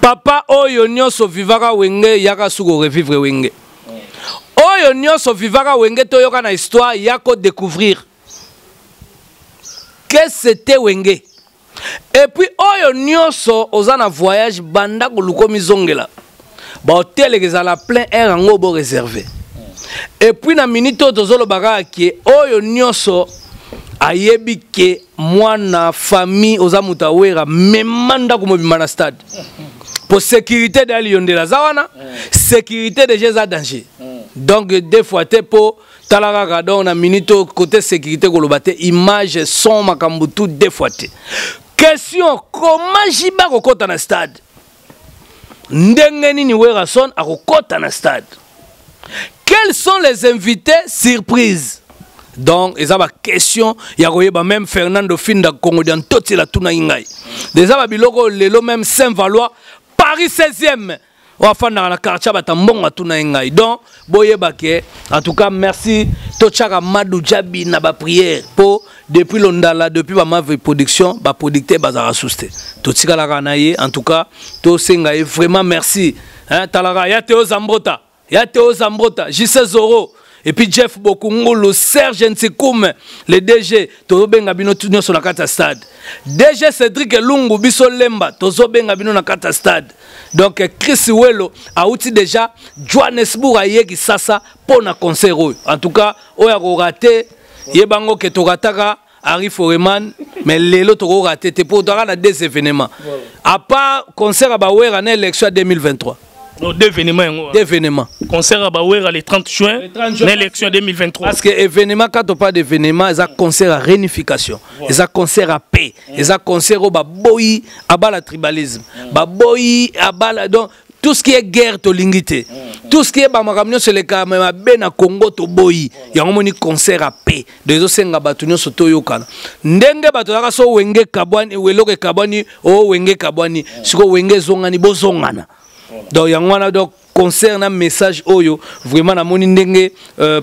Papa, Oyonyo Sovivara Wenge, Yaka Sougo Revivre Wenge. Oyonyo Sovivara Wenge, Toyoka na histoire, Yako découvrir. Qu'est-ce que c'était Wenge? Et puis, Oyonyo So, Ozana voyage, Banda Kuluko Mizongela. Bah, hôtel, ils ont la plein air en haut réservé. Et puis na minute tozolo baraki oyo nyoso ayebike mwana famille ozamutawera memanda kumobima na stade pour sécurité d'aliondela zawana sécurité de jeza danger donc deux fois te po talaraka donc na minute côté sécurité kolobate image son makambu tout deux fois te question comment jiba kokota na stade ndenge nini wera son akokota na stade. Quels sont les invités surprises? Donc, il y a des questions. Il y a même Fernando Finda Congo dans tout la Tuna Ingay. Déjà, il y a même Saint-Valois, Paris seizième. On va dans la quartier à Tambon à Tuna Ingay. Donc, en tout cas, merci. Tochaka Amadou Diaby na ba prière pour depuis l'ondala depuis ma production, ba producteur bazara sousté. Totika la ranaye en tout cas, Tosingaye vraiment merci. Hein, talara ya Théo Zambrota. Yateo Zambrota, J C Zoro, et puis Jeff Bokungolo, Serge Ntikoum, le D G, Tozo Bengabino Tunyo sur la carte stade. D G Cédric Lungu, Bisso Lemba, Tozo Bengabino na carte stade. Donc Chris Wello a outil déjà, Johannesburg a yé sasa pour na concert. En tout cas, Oya Rorate, Yebango Ketorataka, Harry Foreman, mais Lelo Tororate, te pour Dora na des événements. À part concert à Baouer en élection deux mille vingt-trois. No, deux événements. Deux événements. Concert à Bawera le trente juin, l'élection deux mille vingt-trois. Parce que événement, quand on parle d'événement, ils ont concert à réunification, ils ont concert à paix, ils ont concert au baboui, à bas la tribalisme, baboui, à bas la. Donc, tout ce qui est guerre tolingité, tout ce qui est bamakamino sur les caméras ben à Congo toboyi, y a un moni concert à paix, des autres senga batunyo sotoyoka. Ndenge batolaka so wenge kabwani, weloke kabwani, oh wenge kabwani, siko wenge zongani bozongana. Donc y a un donc concernant message oyo vraiment na moni ndenge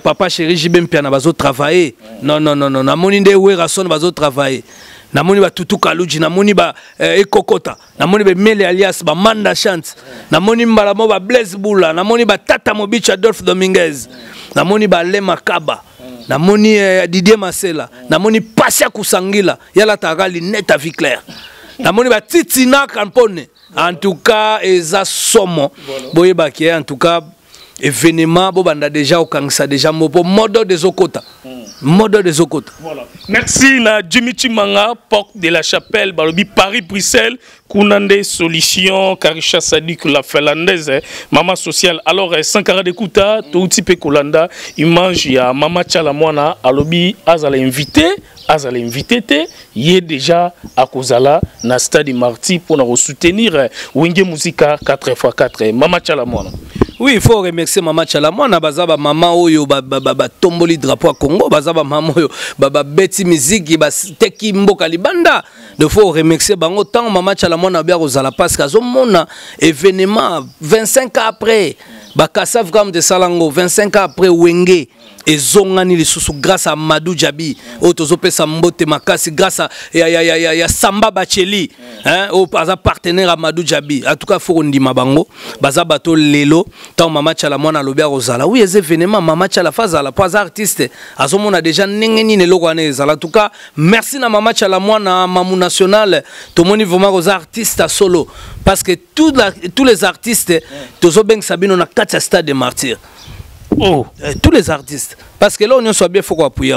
papa chéri jibem pia na bazo travailler. Non non non non na moni ndenge we rason na bazo travailler. Namoni ba tutu kaluji, namoni ba ekokota, namoni ba mele alias ba manda chance, namoni mbalamo ba Blaise Bula, namoni ba tata mobicha Adolphe Dominguez, namoni ba Lema Kaba, namoni Didier Masela, namoni Pasha Kusangila, yala tagali net à vie claire. Namoni ba titina kampone. En tout cas, eza somo boye ba ki en tout cas événement bo banda déjà au Kangsa déjà mopo modo des okota. Modèle des Okotes. Voilà. Merci na Dimitri Manga, porte de la chapelle, Balobi, Paris, Bruxelles, Kounande, Solution, Karisha Sadik, la Finlandaise, eh, Mama Sociale. Alors, eh, Sankara de Kuta, Toutipe Kolanda, il mange, il y a Mama Tchalamwana, Alobi, Azala invité, Azala invité, il est déjà à Kozala, na Stade Marti, pour nous soutenir, eh, Wenge Musica quatre fois quatre, eh, Mama Tchalamwana. Oui, il faut remercier Maman Tchalamwana, Bazaba, Maman Oyo, Baba, Tomboli, Drapeau Congo, Bazaba, Maman Oyo, Baba, Betty Musique, Teki Mbokalibanda. Il faut remercier Bango, tant Maman Tchalamwana, bien aux Alapas, Kazomona, événement, vingt-cinq ans après, Bakassav Gram de Salango, vingt-cinq ans après Wenge, et Zongani, les sous grâce à Amadou Diaby, Otozope Sambote Makasi, grâce à Samba Bacheli, hein, au partenaire Amadou Diaby. En tout cas, il faut qu'on dise Mabango, Bazaba, Lelo, tant Maman Tchalamwana lobia Rosala. Oui, les événements, Maman Tchalafazala, pas artiste. À ce moment, on a déjà n'engeni ne l'oganez. En tout cas, merci à Maman Tchalamwana, Mamou National, tout le monde vraiment aux artistes à solo. Parce que tous les artistes, tous les Sabine, on a quatre stades de martyrs. Oh, tous les artistes. Parce que là, on soit bien, faut qu'on appuie.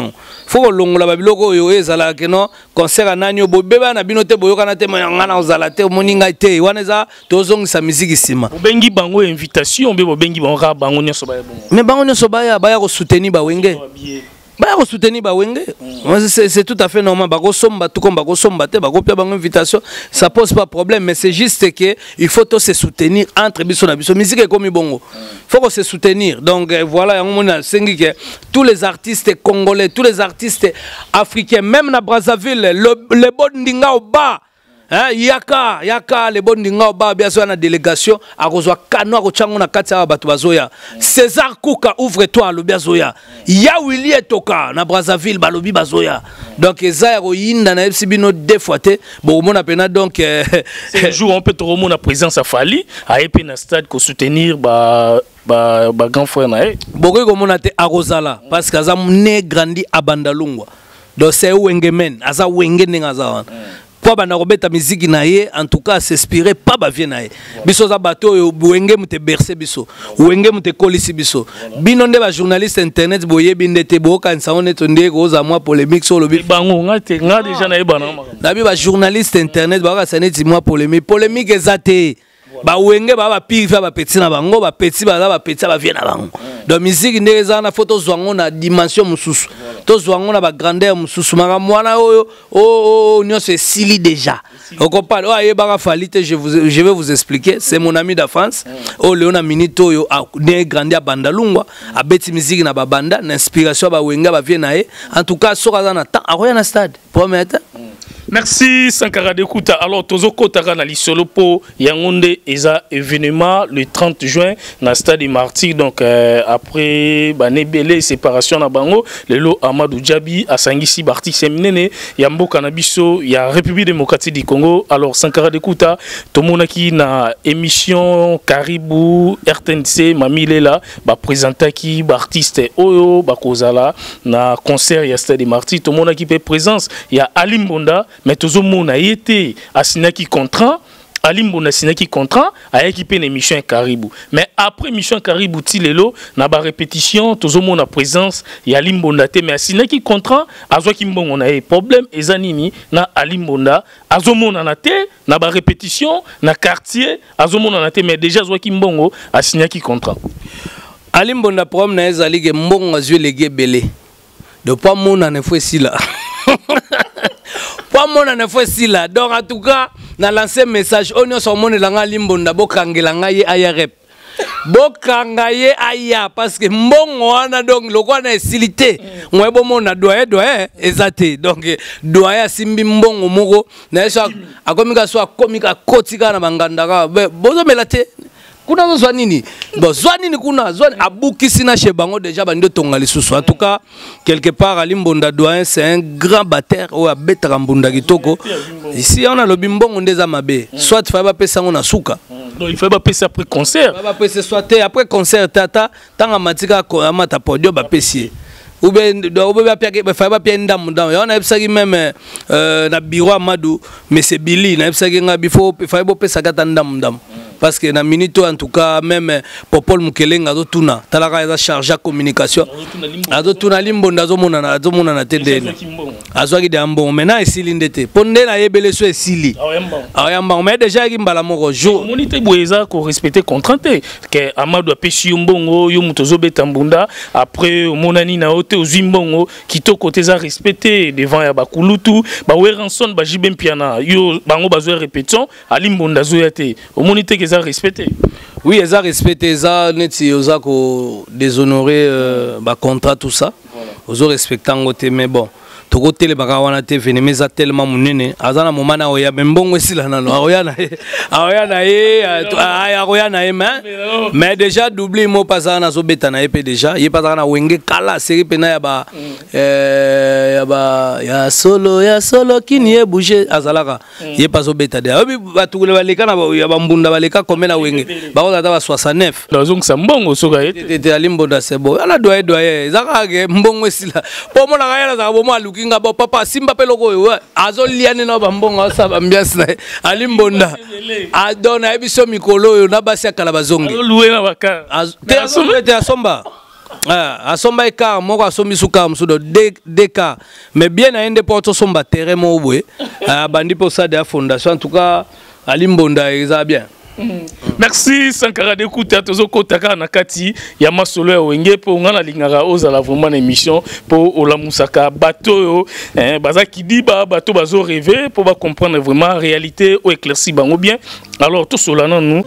Faut qu'on longue la babiloko yo ezala keno concert ananyo bobeba na binote boyoka na te mangana ozala te moninga te waneza tozong sa musique sima. Bengi bango invitation be bengi bango ra bango nyoso ba bongo. Mais bango nyoso ba ya ba ya ko soutenir ba wenge. Bah, on soutenir bah wenge, c'est tout à fait normal. Bah, on somba tout comme bah on somba te, bah on peut avoir une invitation, ça pose pas problème. Mais c'est juste que il faut tous se soutenir entre biso na biso. Musique est comme bongo, faut qu'on se soutenir. Donc voilà, on a cinq que tous les artistes congolais, tous les artistes africains, même na Brazzaville, le le bondinga au bas. Hein, yaka, yaka, les bonnes dingas, bien sûr, la délégation, à Rosoa Kano, à Rochango, à Katia, à Batuazoya. César Kouka, ouvre-toi, à Lobiazoya. Ya Willy et Toka, na Brazzaville, Balobi, Bazoya. Donc, Zaya, Royinda, na F C B, deux fois, t'es, bon, on a peine, donc, euh, un jour, on peut te remonter la présence à Fali, à Epina Stade, qu'on soutenir, bah, bah, bah, grand frère, na, eh. Bon, on a te à Rosala, parce qu'à Zamné grandi à Bandalungwa. Donc, c'est Wengemen, à Za Wengenen, à Zawan. Pour ba na robeta musique naie en tout cas s'inspirer pas ba vie naie biso za bato yo wenge mute bercer biso wenge mute kolisi biso binonde ba journaliste internet boye bindete boka nsaone tonde ko za moi polémique sur le bango ngate nga déjà naie bana na bi ba journaliste internet ba ka saneti moi polémique polémique ezate ba wenge ba ba pifa ba petit na bango ba petit ba za ba petit ba vie na bango donc musique ndeza na photo zwango na dimension mususu tous on a grandeur mususu mara mwana oyo oh on se sili déjà on comprend oh ayé bara falite je vous je vais vous expliquer c'est mon ami d'enfance oh leona minito yo né grandia bandalungwa a beti musique na babanda na inspiration ba wenga ba vie nae en tout cas soka za na temps a roya na stade premier temps. Merci Sankara de Kuta. Alors tozo kota na lisolopo yangonde eza événement le trente juin na stade Martyr donc euh, après banebele séparation na bango lelo Amadou Diaby asangisi bartiste menene ya mboka na biso ya République démocratique du Congo. Alors Sankara de Kuta tomonaki na émission Caribou R T N C mamilela ba présentaki bartiste oyo bakozala na concert ya stade Martyr tomonaki pe présence ya Ali Mbonda. Mais tout le monde a été assigné qui contrat, Ali Mbonda assigné qui contrat, a équipé les missions Caribou. Mais après mission Caribou, Tilelo, n'a pas répétition, tout le monde a présence, il y a Ali Mbonda. Mais assigné qui contrat, à ce qu'on a eu problème, et Zanini, n'a Ali Mbonda, à ce moment on a été, n'a pas répétition, n'a quartier, à ce moment on a été, mais déjà, à ce qu'on a signé qui contrat. Ali Mbonda, problème, n'a pas eu mon yeux les gébélés. De pas mon en effet, si là. Pour moi, on a fait cela. Donc, en tout cas, on a lancé un message. On a son monde là, Ali Mbonda, bokangelangaye ayarep. Bokangaye aya, parce que mbongo wana donc loko wana esilite. Mwe bomo na doye doye ezate. Donc doye simbi mbongo moko. Na yesha akomika so akomika kotika na bangandaka. Bozo melate. Kuna zwa nini? Bon, zwa nini kuna zwa abukisi na chebango déjà bande tonga lisusu. En tout cas, quelque part Ali Mbonda doyen c'est un grand batteur ou abetra mbonda kitoko. Ici on a le bimbongo ndeza mabe. Soit fa ba pesa ngona suka. Donc il faut pas passer après concert. Pas passer soit après concert tata tanga matika ko amata podio ba pesier. Ou bien doit ou bien pas faire pas pied ndam ndam. On a pesa qui même euh na bureau Amadou mais c'est Billy na pesa qui ngabi faut fa ba pesa kata ndam ndam. Parce que na minute en tout cas même Popol Mukelenga do tuna talaka ya charge à communication. Azo tuna Limbonda zo mona na zo mona na tendene. Azo ki de ambon mena esili ndete. Ponde na yebele so esili. Ayamba on met déjà ki mbala moko jour. Monité boyeza ko respecter contrainte que Amadou apeshi mbongo yo mutozo betambunda après monani na ote ozimbongo kitoko teza respecter devant ya bakulutu ba weranson ba jibem piana yo bango bazo répétition Ali Mbonda zo yate. Monité que ça respecté. Oui, ça respecté ça, net si ils ont déshonoré euh, bah contrat tout ça. Ils ont respecté en côté mais bon. Tout côté les bagawana te venez mais ça tellement monene. Azana momana oya bembongo ici là non. Oya na, oya na, oya na mais mais déjà doublé mot pas ça na zobeta na épée déjà. Yé pas ça na wenge kala série pena ya ba ya ba ya solo ya solo qui n'y est bougé azalaka. Yé pas zobeta de. Obi ba tout le baleka na ba ya ba mbunda baleka comme na wenge. Ba on ata ba soixante-neuf. Donc ça mbongo soka yé. Tété Ali Mbonda c'est bon. Ala doye doye. Zaka ke mbongo ici là. Pour moi na ya za bomo papa simba peloko azo liane na bambonga sa bambiasa Ali Mbonda adona ebiso mikolo yo na basi akala bazongi loué na baka te asomba te asomba ah asomba eka moko asomi suka msudo deka mais bien na ende porto somba terrain mo bwe bandi pour ça de la fondation. En tout cas Ali Mbonda eza bien. Merci Sankara d'écouter à tous les nakati yama solo ya wenge pour ngana lingara ozala vraiment émission pour olamusaka bateau hein baza ki di ba bateau bazo rêver pour ba comprendre vraiment réalité ou éclairci bango bien alors tout cela non nous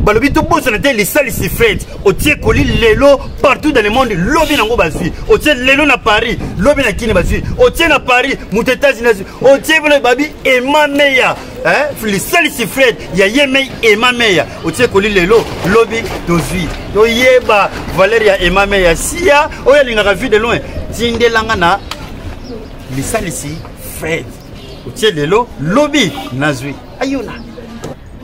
balobi to boso na tele sali si fête au tie colis lelo partout dans le monde lobi nango bazi au tie lelo na Paris lobi na kine bazi au tie na Paris muteta zinazi au tie bolo babi emameya hein fili sali si fête ya yemei emameya au tie colis lelo lobi dozi to yeba Valeria emameya sia oya linga vu de loin tindelanga na li sali si fête au tie lelo lobi nazui ayona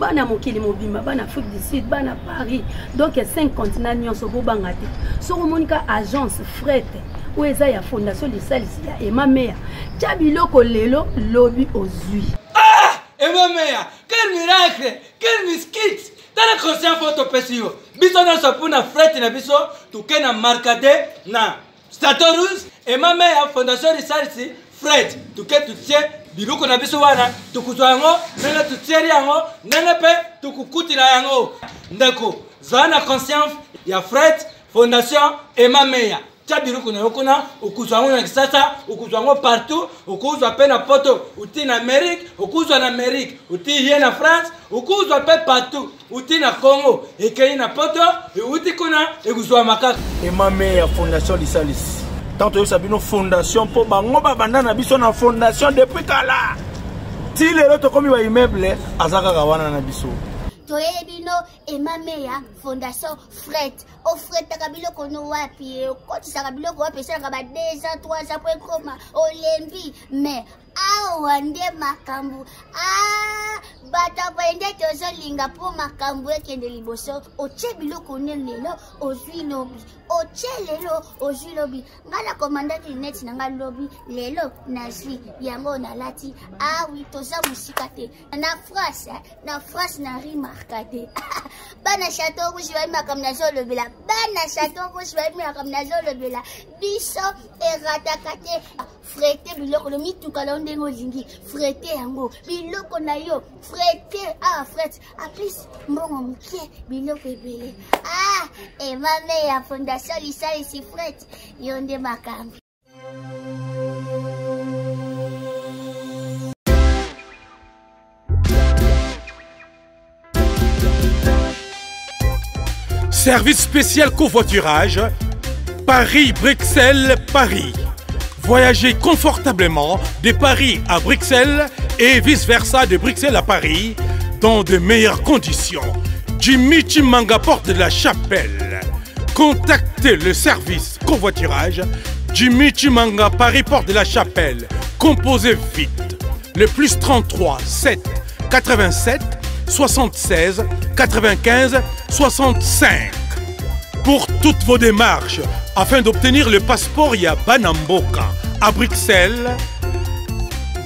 bana mokili mobimba bana Afrique du Sud bana Paris donc cinq continents nyonso bobangati soko monika agence fret ou eza ya fondation de salisi ya Emelia Diabiloko lelo lobi ozui ah Emelia quel miracle quel miskit tala conscient photo pesio biso na sapuna fret na biso tukena markade na statorus Emelia fondation de salisi fret tuketu tie biloko na biso wana tukuzwa yango nene tutieri yango nene pe tukukutila yango ndeko zwa na conscience ya Fred fondation Emelia tia biloko na yokona ukuzwa yango na kisasa ukuzwa yango partout ukuzwa pe na poto uti na Amerique ukuzwa na Amerique uti hier na France ukuzwa pe partout uti na Congo ekei na poto uti kuna ekuzwa makaka Emelia fondation di salis. Tant que nous fondation pour Bangoba Bandana, nous fondation depuis Kala. Si les autres comme ils meublent, Azaka Gawana Nabiso. Toyebino et ma mère, fondation Fred. Au Fred, Takabilo Konoapi, au Côte Sakabilo Koapi, Sakaba, deux ans, trois ans, après Koma, Olembi, mais Awande Makambu. Ah, Bata Bende Tozolinga pour Makambu et Kendeliboso, au Chebilo Konelino, au Zuinobi. Au Chelelo, au Zulobi. Gala commandant du net Nanga Lobby, Lelo, Nazui, Yango Nalati. Ah oui, Tosa Musikate. Na France, na France n'a remarqué. Bana Château Rouge, je vais comme Nazo le Bela. Bana Château Rouge, je vais comme Nazo le Bela. Bisso et Ratakate. Frete biloko mitu kalonde ngozingi frete yango biloko na yo frete ah frete a plus mbongo mke biloko ebele ah Emelia fondation lisali si frete yonde makambi. Service spécial covoiturage, Paris-Bruxelles-Paris. Voyagez confortablement de Paris à Bruxelles et vice-versa de Bruxelles à Paris dans de meilleures conditions. Jimmy Chimanga, porte de la Chapelle. Contactez le service covoiturage Jimmy Chimanga, Paris, porte de la Chapelle. Composez vite le plus trente-trois, sept, quatre-vingt-sept, soixante-seize, quatre-vingt-quinze, soixante-cinq pour toutes vos démarches afin d'obtenir le passeport Yabanamboka à Bruxelles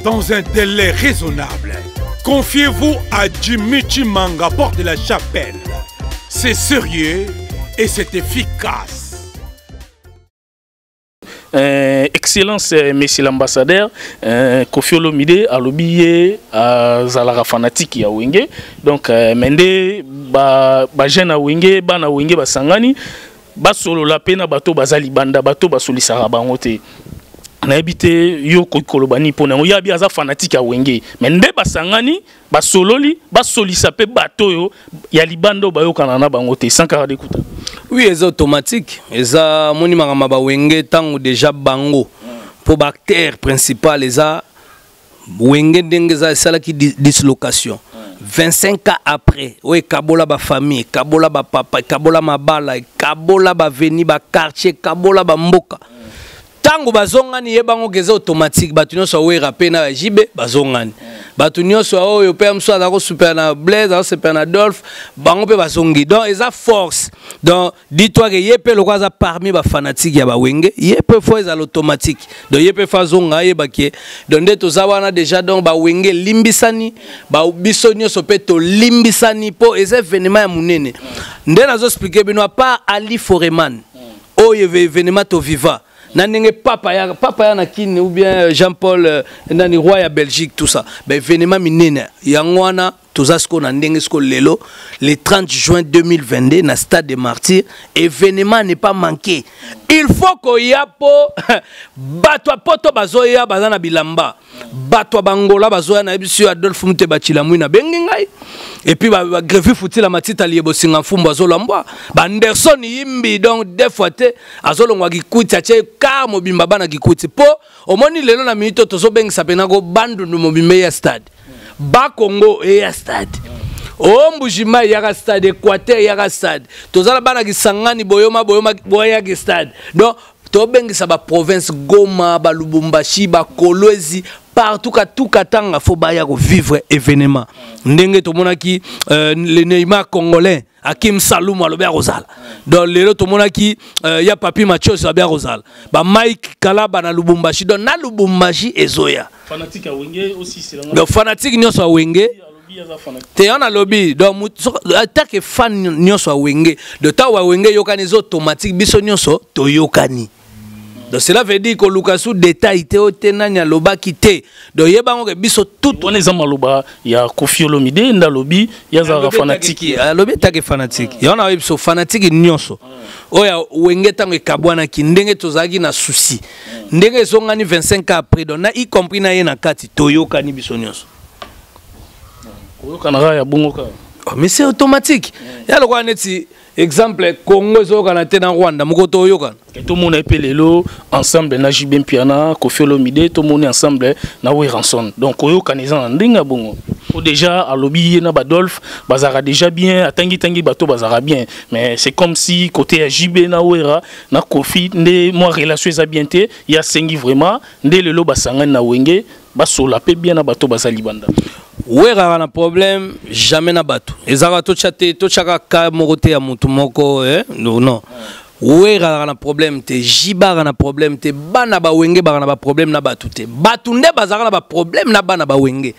dans un délai raisonnable. Confiez-vous à Jimmy Chimanga, porte de la Chapelle. C'est sérieux et c'est efficace. Euh, Excellence, Monsieur l'ambassadeur, euh, Koffi Olomide a lobbyé à Zalara fanatique ya Wenge. Donc, euh, Mende, ba, ba jena Wenge, ba na Wenge, ba sangani, ba solo la pena, bato ba zalibanda, bato ba soli sarabangote. Naibite yo kolobani pona oyabi aza fanatique ya Wenge mais nde basangani basololi basolisa pe bato yo ya libando bayokana na bango te Sankara de kuta. Oui, eza automatique, eza moni makama ba Wenge tango déjà bango pour bactère principal eza Wenge ndenge za sala ki dislocation. vingt-cinq ans après, oui, kabola ba famille, kabola ba papa, kabola mabala, kabola ba veni ba quartier, kabola ba mboka. Tango bazongani yebango geze automatique batunyo so we rapena jibe bazongani batunyo so o yo pem so na super na Blaise na super na Dolph bango pe bazongi donc eza force donc dis-toi que yepe lokwa za parmi ba fanatique ya ba Wenge yepe fo eza l'automatique donc yepe fazonga yebake donc ndeto za wana déjà donc ba Wenge limbisani ba bisonyo so pe to limbisani po eza événement ya munene ndena zo expliquer bino pa Ali Foreman o ye événement to viva. Nanenge papa ya papa ya na kine ou bien Jean-Paul nani roi ya Belgique tout ça ben événement minene yangwana tozasko na ndenge sko lelo le trente juin deux mille vingt-deux na stade des Martyrs événement n'est pas manqué il faut ko yapo batwa poto bazoya bazana bilamba batwa bangola bazoya na bisu Adolphe Mute batila mwina bengingai et puis ba grevi futila matita liebo singa fumba zolamba ba Anderson yimbi donc deux fois té azolongwa gikuti ache ka mobimba bana gikuti po omoni lelo na minute tozo bengisa pena go bandu no mobimbe ya stade Bakongo et ya stade. Ombujima yara stade, Équateur yara stade. Tozala bana ki sangani boyoma boyoma boya ki stade. Donc tobengi sa ba province Goma, ba Lubumbashi, ba Kolwezi, partout ka tout katanga fo ba ya ko vivre événement. Ndenge to monaki le Neymar congolais Hakim Saloum alobe Rosal. Donc lelo to monaki ya Papi Machos alobe Rosal. Ba Mike Kalaba na Lubumbashi, donc na Lubumbashi ezoya. Fanatique à Wenge aussi c'est la donc fanatique nyoso à Wenge te yana lobby donc attaque fan nyoso à Wenge de ta wa Wenge yokani zo automatique biso nyoso to yokani donc cela veut dire que lukasu détail te otena nya loba kité donc yebango ke biso tout on est en maloba ya Koffi Olomide nda lobby ya za fanatique lobby ta ke fanatique yana biso fanatique nyoso oya Wenge tango kabwana ki ndenge tozaki na souci ndenge zongani vingt-cinq ans après donc na y compris na yena kati toyokani biso nyoso oyokanara ya bongoka mais c'est automatique ya lokwa neti exemple Congo ezokana te na Rwanda moko toyokana tout monde epelelo ensemble na Jibem Piana Koffi Olomide tout monde ensemble na Weranson donc oyokanizana ndinga bongo déjà à lobby na Badolf bazara déjà bien atangi tangi bato bazara bien mais c'est comme si côté J B na Wera na Koffi ndé moi relation ça bien té ya sengi vraiment ndé le lo basanga na Wenge basola pe bien na bato bazali banda Wera na problème jamais na bato ezara to chaté to chaka ka moroté ya mutu moko eh non non Wera na problème té Jibara na problème té bana ba Wenge bana ba problème na bato té bato ndé bazara na ba problème na bana ba Wenge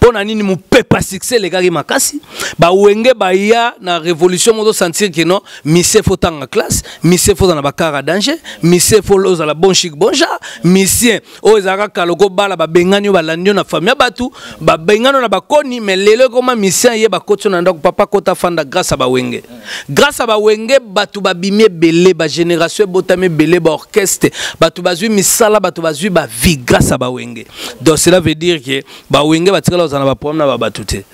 pona nini mu pepa succès les gars qui makasi ba Wenge ba ya na révolution mozo sentir que non monsieur faut tanga classe monsieur faut na ba cara danger monsieur faut loza la bon chic bonja monsieur o zaka kaloko bala ba bengani ba landio na famille batu ba bengano na ba koni mais lelo koma monsieur ye ba kotso na ndako papa kota fanda grâce à ba Wenge grâce à ba Wenge batu ba bimé belé ba génération botame belé ba orchestre batu bazui misala batu bazui ba vie grâce à ba Wenge donc cela veut dire que ba Wenge ba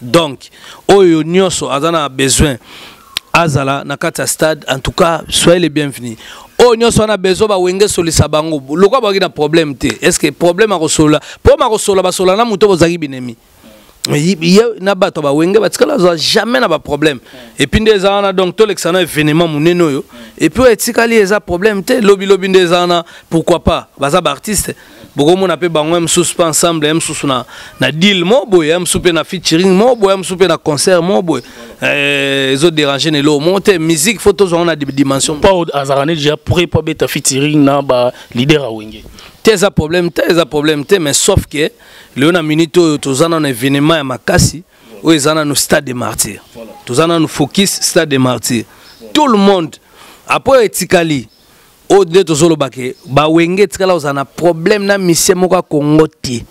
donc, oyo nyoso azana besoin azala nakata stade. En tout cas, soyez les bienvenus. Oh, nous sommes besoin de wenge sur les sabango. Le quoi va problème te? Est-ce que problème à resola? Pour ma resola, bah sola na muto bozari binemi. Il y a na bato ba wenge parce que là jamais na ba problème. Et puis des ans donc tout l'examen événement moneno yo. Et puis etikali eza problème te. Lobby lobby des ans pourquoi pas? Baza artiste. Beaucoup mon appel bango m suspend ensemble m sous na na deal mo boy m souper na featuring mo boy m souper na concert mo boy euh ils ont dérangé les lots monter musique photos on a des dimensions pas azarane déjà pourrait pas beta featuring na ba leader awenge tes a problème tes a problème tes mais sauf que le na minute tous on un événement à makasi où ils ont un stade des martyrs tous on nous focus stade des martyrs tout le monde après etikali au de tozolo baké ba wenge tikala ozana problème na mission moka kongoti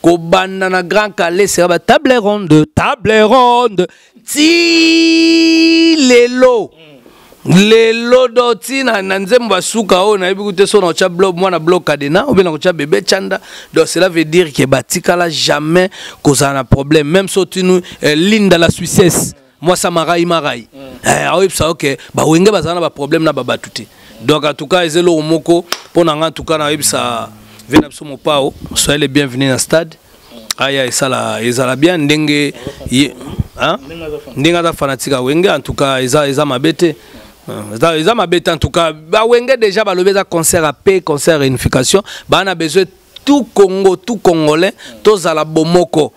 ko banda na grand calais c'est ba table ronde table ronde ti lelo lelo doti na nzembo basuka o na ibikuté so na cha blob mwana bloka dena ou bien na cha bébé chanda donc cela veut dire que ba tikala jamais kozana problème même sorti nous ligne dans la Suisse moi ça marai marai eh awi ça OK ba wenge bazana ba problème na ba batuti. Donc en tout cas, ils ont moko pour en tout cas, ça vient absolument pas. Soyez les bienvenus dans le stade. Aïe, aïe, ça là, ils allaient bien. Dengue, hein? Dengue da fanatique à Wenga. En tout cas, ils allaient ma bête. Ils allaient ma bête. En tout cas, Wenga déjà va lever un concert à paix, concert réunification. Bah on a besoin tout Congo, tout Congolais, tous à la bomoko.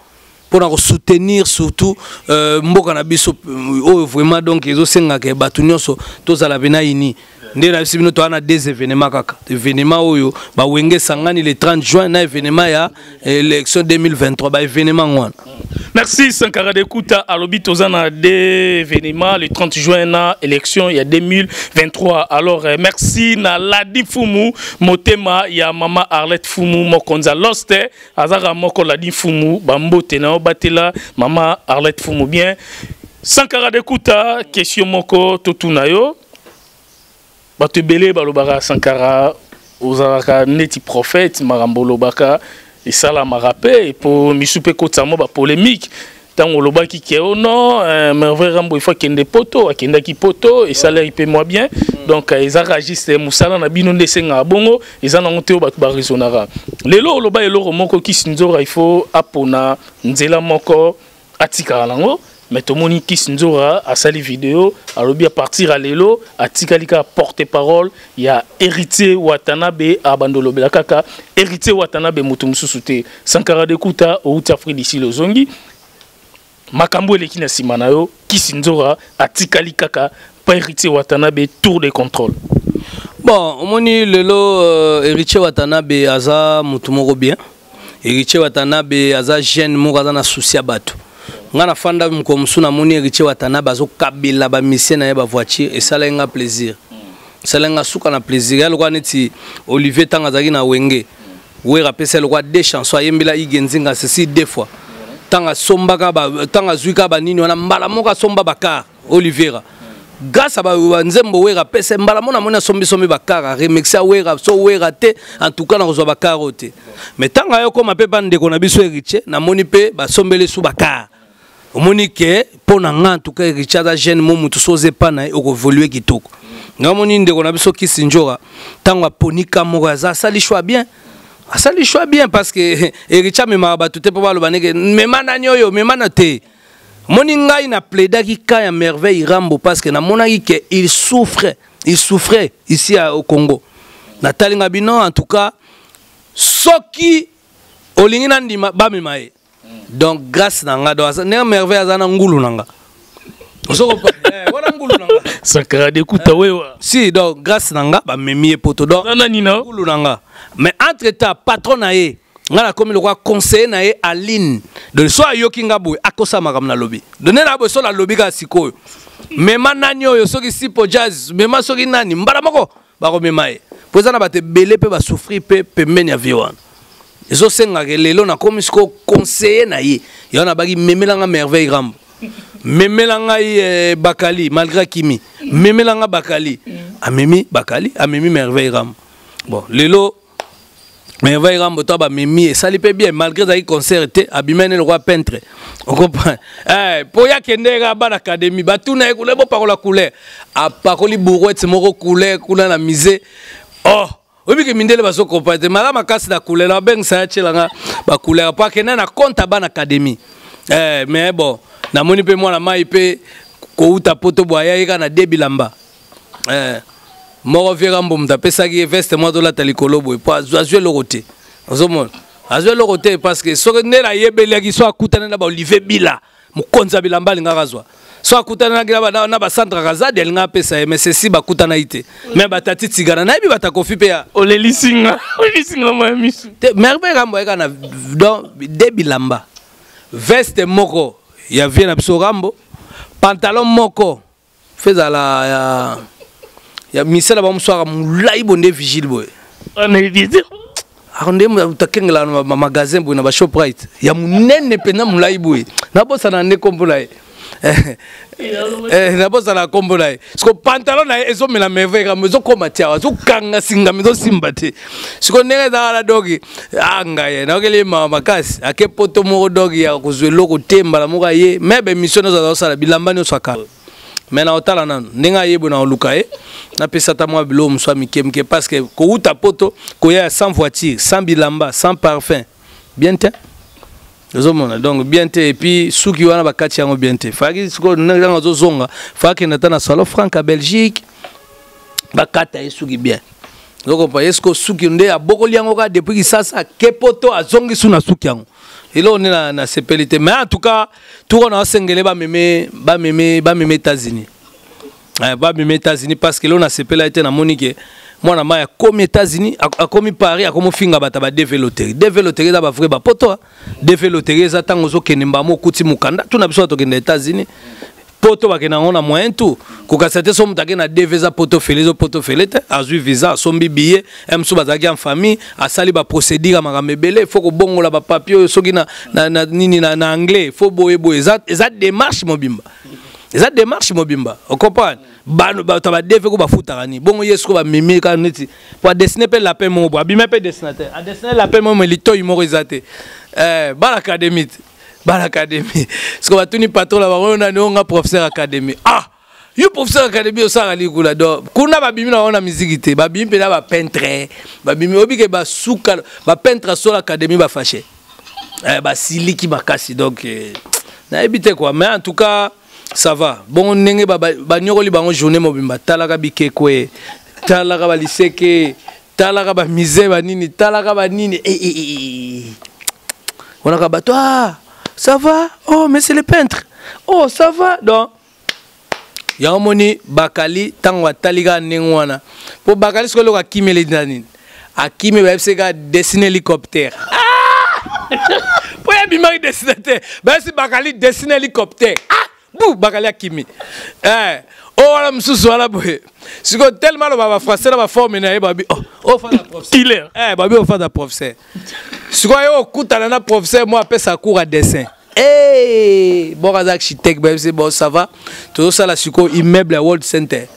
Pour soutenir surtout Mboka na biso vraiment donc ils ont cinq ans que batunyo so tous à la venaini. Nous avons des événements. Les événements où Wenge Sangani le trente juin, l'événement à l'élection deux mille vingt-trois. Merci Sankara d'écoute à l'objet des événements le trente juin à l'élection deux mille vingt-trois. Alors merci na Ladi Fumu, Motema ya Mama Arlette Fumu, Mokonza Loste, Azara Moko Ladi Fumu, Bambo Tena Batela, Mama Arlette Fumu bien. Sankara d'écoute question moko totunayo. Batu belé balobaka Sankara ozaka neti prophète marambolo baka et ça la marapé pour misupe kotsamo ba polémique tant olobaki ki o non mais vraiment il faut qu'il y ait des poteaux akenda ki poto et ça leur paie moi bien donc ils agissent musala na bino ndesenga bongo ils en ont te batu ba raisonnera lelo oloba eloro moko Kissidjora il faut apona nzela moko atika lango. Mais tout le monde qui a sa vidéo, a lobby à partir à l'élo, à Tikalika porte-parole, il y a héritier Watanabe à Bandolo Belakaka, héritier Watanabe Moutoumsousouté, Sankara de Kuta, Outafri d'ici le Zongi, Makambo Lekina Simanayo, Kissidjora, à Tikalikaka, pas héritier Watanabe, tour de contrôle. Bon, on moni l'élo, héritier Watanabe, Aza Moutoumoro bien, héritier Watanabe, Aza Jeanne Mourazana Soucia Batou. Ngana fanda mkomsu na moni riche watana bazo kabila ba mise na ba voiture et ça lenga plaisir. Ça lenga souka na plaisir. Ya lokwa neti Olivier Tangazaki na wenge. We rapese lokwa deux chansons yembila igenzinga ceci deux fois. Tanga somba ka ba tanga zuika ba nini wana mbala moka somba baka Oliveira. Grâce ba nzembo we rapese mbala mona mona sombi sombi baka remixer we rap so we raté en tout cas na kozwa baka roté. Mais tanga yo koma pe bande ko na biso riche na moni pe ba sombele su baka. Monique, pour en tout cas, Richard a jeune mot, tout ça, c'est pas naïf, on évolue qui toque. Nous on est de on a besoin qui Kissidjora, tant à Ponika Mouraza, ça lui choisit bien, ça lui choisit bien parce que Richard me m'a battu pour voir le bannier, mais managno yo, mais manaté. Moninga il a plaidé qui caille à merveille Rambo parce que na monarque il souffrait, il souffrait ici au Congo. Nathalie Ngabino en tout cas, ceux qui olingina ndi ba me maï. Donc grâce nanga do asa ne merveille azana ngulu nanga osoko eh wala ngulu nanga Sankara d'écouter wewa si donc grâce nanga ba memi poto donc ngulu nanga mais entre temps patron naé ngala comme le roi conseiller naé Aline de so ayokinga boy akosa makam na lobby donner la boso la lobby ka sikoyo mema nani oyo soki sipo jazz mema soki nani mbala moko ba ko memae poza na ba te belé pe ba souffrir pe pemeni ya viwan. Ils ont sengé les lots, na comme ce qu'on conseille na y, y en a bagi mémélanga merveille Rambo, mémélanga y Bakali malgré Kimi, mémélanga Bakali, amemi Bakali, amemi merveille Rambo. Bon, les lots, Mais vous voyez, Mimi, ça lui peut bien, malgré sa concerté, Abimène le roi peintre. On comprend. Pour y a qu'il n'y a pas d'académie, tout n'a pas parole à couleur. À parole bourreau, c'est mon couleur, couleur la misère. Oh! Oui, mais Mindel va se comporter. Madame a cassé la couleur, la beng ça a été la couleur. Pas qu'il n'y a pas compte à l'académie. Eh, mais bon, na moni pe moi la maille pe, kouta poto boya, il y a des bilamba. Eh. Moro Virambo m'tapesa qui veste moi de la talikolobo et pas jouer le roté. Azomon. Azouer le roté parce que so ne la yebele qui soit kutana na ba Olivier Bila, mu konza bilamba linga razwa. So kutana na na ba Sandra Raza de linga pesa mais ceci ba kutana ité. Mais ba tati tigana na bi ba takofi pe ya. O le lisinga. O lisinga ma misu. Merbe rambo e kana donc de bilamba. Veste moko ya viena biso rambo. Pantalon moko feza la ya il y a Michel là-bas, soir, on est vigile. On est vigile. On est dans un magasin, on est dans un Shoprite. Il y a mon nez, on est dans un magasin. On est dans un Eh, d'abord ça la combo là. Parce que pantalon là, ils ont mis la merveille, ils ont combattu, ils ont kanga singa, ils ont simbaté. Parce qu'on est dans la dogi, angaye, n'importe quel mama casse, à quel poteau mon dogi a causé l'eau temba la mouraille. Mais ben mission nous a dans ça, bilamba nous soit calme. Mais na otala nanu ndinga yebu na olukae na pesa ta mwa bilo mswa mikemke parce que ko uta poto ko ya sans voiture sans bilamba sans parfum bien te zomona donc bien te et puis suki wana bakati yango bien te faki suko ndanga zo zonga faki na tana salon franc à Belgique bakata esuki bien donc on pa esko suki nde ya bokoli yango ka depuis sasa ke poto azongi suna suki yango. Il on est là dans ces pelletés. Mais en tout cas, tout le monde a cinglé bas mémé, bas mémé, bas mémé États-Unis. Bas mémé États-Unis parce que l'on a ces pelletés dans Monique. Moi, on a comme États-Unis, à comme Paris, à comme Finga, à développer, développer, à vrai, à poto, développer, à tant aux autres qui n'ont pas beaucoup de mukanda. Tout n'a besoin de États-Unis. Poto, parce qu'on a moyen tout. Quand on s'est dit, on a des visas poto félés, au poto félés, à zui visa, à son billet, à m'sou bazagi en famille, à sali ba procédure, à maramébélé, faut que bon, la ba papier, so qui na na nini na na anglais, faut boé boé, ça, ça démarche mobimba, ça démarche mobimba, on comprend? Bah, bah, t'as pas défait qu'on va foutre à ni. Bon, yes, qu'on va mimer quand on est. Pour dessiner pas la paix mon bois, bimé pas dessinateur, à dessiner la paix mon milito humorisateur. Eh, bah l'académie. Bah l'académie. Parce qu'on va tenir patron là-bas, on a un professeur académie. Ah! Il y a un professeur académie au Saralikula. Donc, quand on a bimé, on a musique. On a bimé, on a peintre. On a bimé, on a soukal. On a peintre sur l'académie, on a fâché. On a sili qui m'a cassé. Donc, on a évité quoi. Mais en tout cas, ça va. Bon, on a une journée, on a talarabi kekwe, talarabi liseke, talarabi miseba nini, talarabi nini. Eh, eh, eh. On a dit, ah! Ça va? Oh, mais c'est le peintre. Oh, ça va? Donc, il y a un moni, Bakali, Tangwa, Taliga, Nengwana. Pour Bakali, ce que l'on a qui me les danines. A qui me va dessiner l'hélicoptère. Ah! Pour y avoir une dessinateur, ben si Bakali dessine l'hélicoptère. Ah! Bouh, Bakali a qui me. Eh! Oh, on a moussous, on a boué. Si on a tellement de français, on a formé, on a dit, oh, on fait la professeur. Eh, babi, on fait la professeur. Si on a eu un professeur, moi, je fais sa cour à dessin. Eh, bon, architecte, bon, ça va. Tout ça, là, c'est un immeuble à World Center.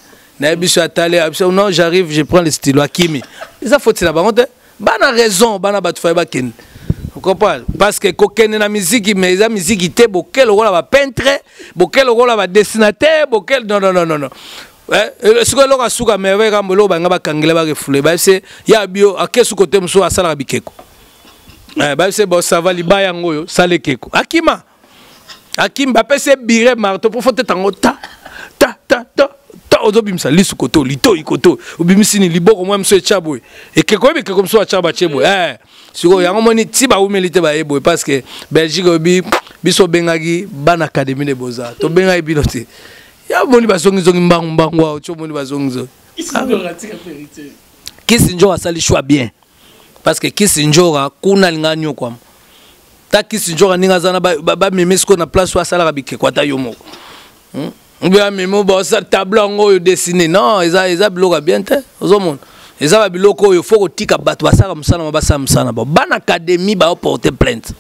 Non, j'arrive, je prends le stylo à Kimi. C'est ça, faut-il la baronne? Bah, on a raison, bah, on a battu Fabakin. Vous comprenez? Parce que coquin na musique, mais la musique, il était beaucoup le rôle à peintre, beaucoup le rôle à dessinateur, beaucoup. Non, non, non, non, non. Ce que l'on a souka, mais avec un bolo, on a kanglé, on a refoulé. Bah, c'est, il y a bio, à quel sous-côté, on a salabikeko. Eh ben c'est bon ça va liba yango ça le keko akima akim bape c'est biré marteau pour faire tango ta ta ta ta ta odobim ça lisu koto lito ikoto obimisini liboko moi monsieur chaboy et keko et keko monsieur chaba chebo eh siko yango moni ti ba umelite ba yebo parce que Belgique obi biso bengaki ban académie de beaux-arts to bengai bilote ya moni bazongi zongi mbangu mbangu wa cho moni bazongi zo Kissidjora tika vérité Kissidjora ça li choix bien. Parce que Kissidjora, kuna linga nyoko am. Ta Kissidjora ninga zana ba ba memesko na place wa sala rabike kwa ta yomo. Hmm? Ba memo ba sa tableau ngo yo dessiner. Non, eza eza biloka bien te. Ozomona. Eza ba biloko yo foko tika batu basaka musala mabasa musala ba. Ban académie ba porter plainte.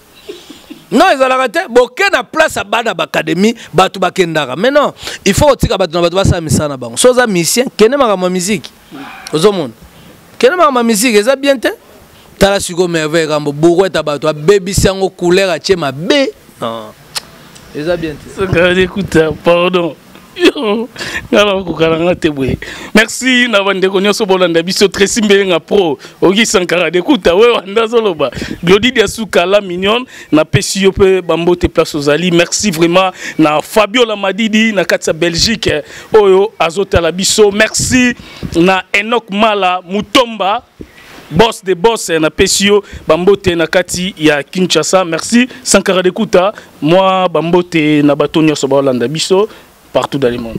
Non, eza la te boke na place ba na ba académie batu bakendaka. Mais non, il faut tika batu na batu basaka musala ba. So za musicien, kenema ka musique. Ozomona. Kenema ma musique eza bien te. Tala sugo merveille rambo bourré tabato baby sango couleur a tchema b. Non. Les a bien. Écoute, pardon. Merci, nous avons déconné ce bolanda biso très simple pro. Ogi Sankara, écoute, ouais, on a zoloba. Glody Diasuka, la mignonne, n'a pas si peu bambo te place aux alliés. Merci vraiment. Na Fabio Lamadidi, na Katsa Belgique, Oyo, Azota la biso. Merci. Na Enoch Mala, Mutomba. Boss de boss, na Pesio, Bambote, Nakati, ya Kinshasa, merci. Sankara Dekuta, moi, Bambote, Nabatonio Sobalanda Biso, partout dans le monde.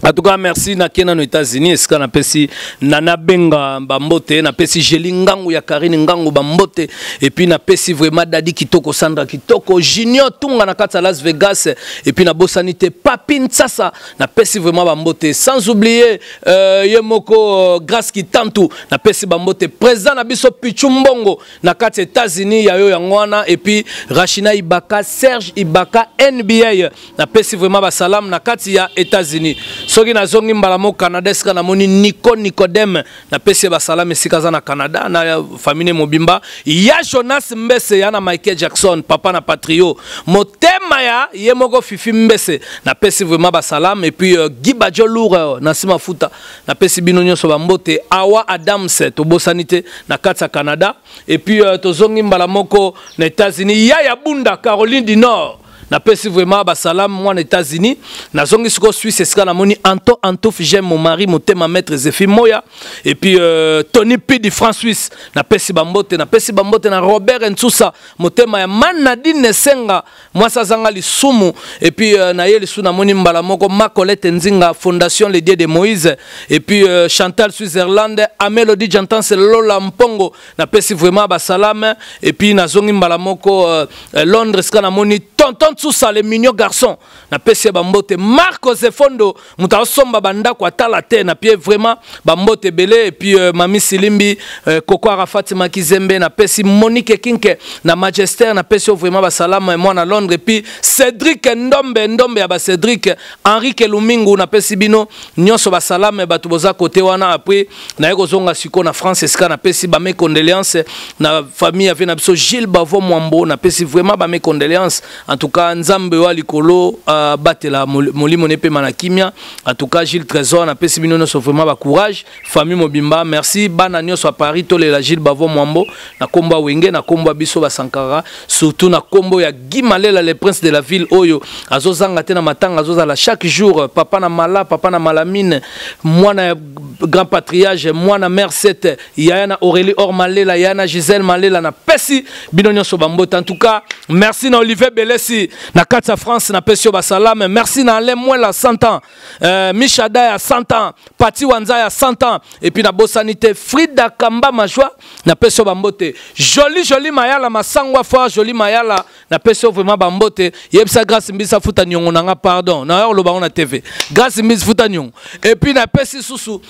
En tout cas, merci Nakena aux États-Unis, est-ce qu'on a pessi Nana Benga Bambote, na pessi Jelingangu ya Karine Ngangu Bambote, et puis na pessi vraiment Dadi Kitoko Sandra Kitoko Junior Tunga na Katsa Las Vegas, et puis na Bossanité Papin Tsasa, na pessi vraiment Bambote, sans oublier euh, Yemoko Grace Kitantu, na pessi Bambote, président na biso Pichumbongo, na Katsa États-Unis yayo yangwana, et puis Rachina Ibaka, Serge Ibaka N B A, na pessi vraiment Basalam na Katsa ya États-Unis. Soki na zongi mbalamo Canada sika na moni Nico Nicodem na pese basalame sikaza na Canada na famine mobimba ya Jonas Mbese ya na Michael Jackson papa na Patrio motema ya yemoko Fifi Mbese na pese vraiment basalame et puis uh, Gibajo Lour na sima futa na pese binonyo so bambote Awa Adams to bosanité na katsa Canada et puis uh, to zongi mbalamoko na États-Unis ya ya Bunda Caroline du Nord. Na pesi vraiment basalam moi aux États-Unis na zongi siko Suisse eska na moni Anto Anto j'aime mon mari mon thème maître Zéphine Moya et puis euh, Tony P de France Suisse na pesi bambote na pesi bambote na Robert Nsusa mon thème ya Manadine Senga moi ça zanga lisumu et puis euh, na yeli sou na moni mbala moko Macolette Nzinga Fondation Les Dieux de Moïse et puis euh, Chantal Switzerland Amélodie j'entends c'est Lola Mpongo na pesi vraiment basalam et puis na zongi mbala moko euh, Londres eska na moni tonton sous ça les mignons garçons na pesi bambote Marco Zefondo muta somba banda kwa tala te na pie vraiment bambote belé et puis euh, Mami Silimbi euh, Koko Arafatima Kizembe na pesi Monique Kinke na Manchester na pesi vraiment basalama et moi na Londres et puis Cédric Ndombe Ndombe ya ba Cédric Henri Kelumingu na pesi bino nyonso basalama batu boza côté wana après na yeko zonga siko na France eska na pesi ba mes condoléances na famille avec na biso Gilles Bavo Mwambo na pesi vraiment ba mes condoléances en tout cas Nzambe wa likolo batela molimo nepe mana kimia en tout cas Gilles Trésor na pesi bino so vraiment ba courage famille mobimba merci bana nyoso a Paris tole la Gilles Bavo Mwambo na komba wenge na komba biso ba Sankara surtout na kombo ya Gimalela le prince de la ville oyo azozanga te na matanga azozala chaque jour papa na mala papa na malamine mwana grand patriage mwana mère sept yana Aurélie Ormalela yana Gisèle Malela na pesi bino nyoso bambota en tout cas merci na Olivier Belesi na Katsa France na pesio basalam merci na Alain Mwela cent ans euh, Michada ya cent ans Pati Wanza ya cent ans et puis na Bosanité Frida Kamba Majwa na pesio bambote joli joli mayala masangwa fois joli mayala na pesio vraiment bambote yebsa grâce mbisa futa nyongo nanga pardon na yo loba na T V grâce mbisa futa nyongo et puis na pesi susu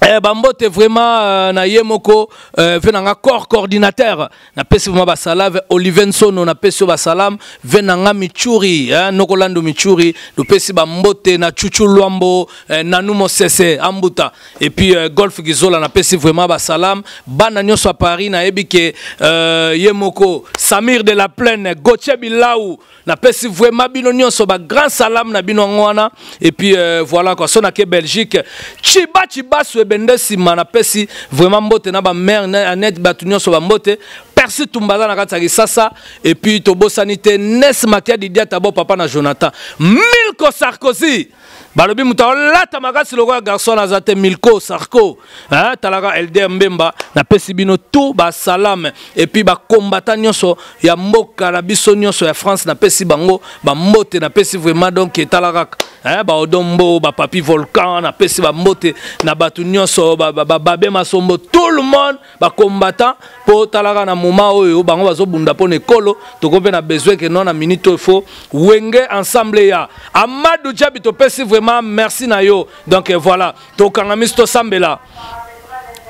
eh bambote vraiment euh, na yemoko euh, venanga corps coordinateur na pesi vraiment basalave Olivensono na pesi basalam venanga Michuri hein, Nokolando Michuri do pesi bambote na Chuchu Luambo eh, Nanu Mosese Ambuta et puis euh, Golf Gizola na pesi vraiment basalam bana nyoso a Paris na ebike euh, yemoko Samir de la Plaine Gotche Bilaou na pesi vraiment bino nyoso ba grand salam na bino ngwana et puis euh, voilà quoi sona ke Belgique chiba chiba bendesi mana pesi vraiment mbote na ba mère Annette Batunyon so ba mbote Percy Tumbala na katsa kisasa et puis tobo sanité Nes Makia Didia tabo papa na Jonathan Milko Sarkozy balobi muta lata makasi loko garçon na zate Milko Sarko hein talaka L D M Mbemba na pesi bino tout ba salam et puis ba combattant nyonso ya mboka na biso nyonso ya France na pesi bango ba mbote na pesi vraiment donc talaka hein ba odombo ba papi volcan na pesi ba mbote na batu nyonso ba babe masombo tout le monde ba combattant pour talaka na moment oyo bango bazobunda pone ekolo tokompe na besoin que non na minute faut wenge ensemble ya Amadou Diaby to pesi vraiment merci nayo donc voilà to kangami to sambela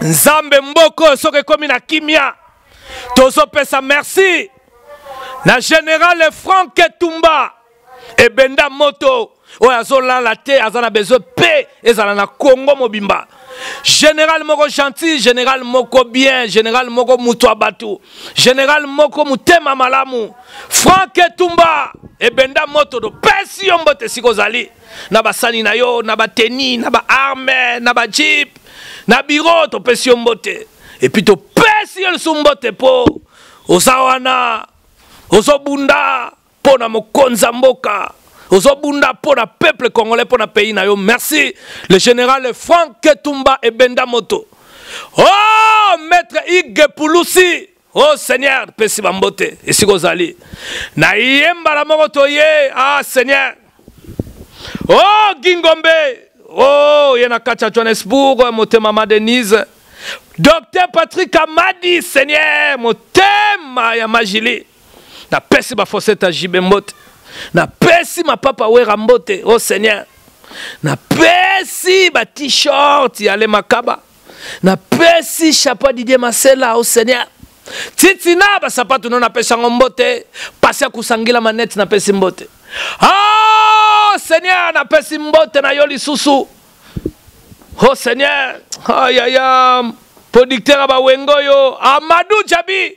nzambe mboko soke komi na kimia tozo pesa merci na général Franck Etumba et Benda Moto oya zo la la te azana bezo pe ezala na Congo mobimba Général moko gentil, général moko bien, général moko muto abatu, général moko mutema malamu. Frank Etumba ebenda moto do pesi yombote sikozali. Na basani na yo, na bateni, na ba arme, na ba jeep, na biro to pesi yombote. Et puis to pesi el sumbote po osawana, ozobunda po na mokonza mboka. Ozobunda pour le peuple congolais, pour le pays. Merci. Le général Frank Ketumba et Bendamoto. Oh, maître Ige Pouloussi. Oh, Seigneur, Pessi Bambote. Et si vous allez. Naïemba la Morotoye. Ah, Seigneur. Oh, Gingombe. Oh, Yenakacha Johannesburg. Motema Denise. Docteur Patrick Amadi. Seigneur. Motema Yamagili. Na Pessi Bafosset à Jibembote. Na pesi ma papa we rambote, oh Seigneur. Na pesi ba t-shirt yale makaba. Na pesi chapa Didier Masela, oh Seigneur. Titina ba sapatu non na pesa ngombote, pasya kusangila manette na pesi mbote. Oh Seigneur, na pesi mbote na yoli susu. Oh Seigneur, ayayam, producteur ba wengo yo, Amadou Diaby.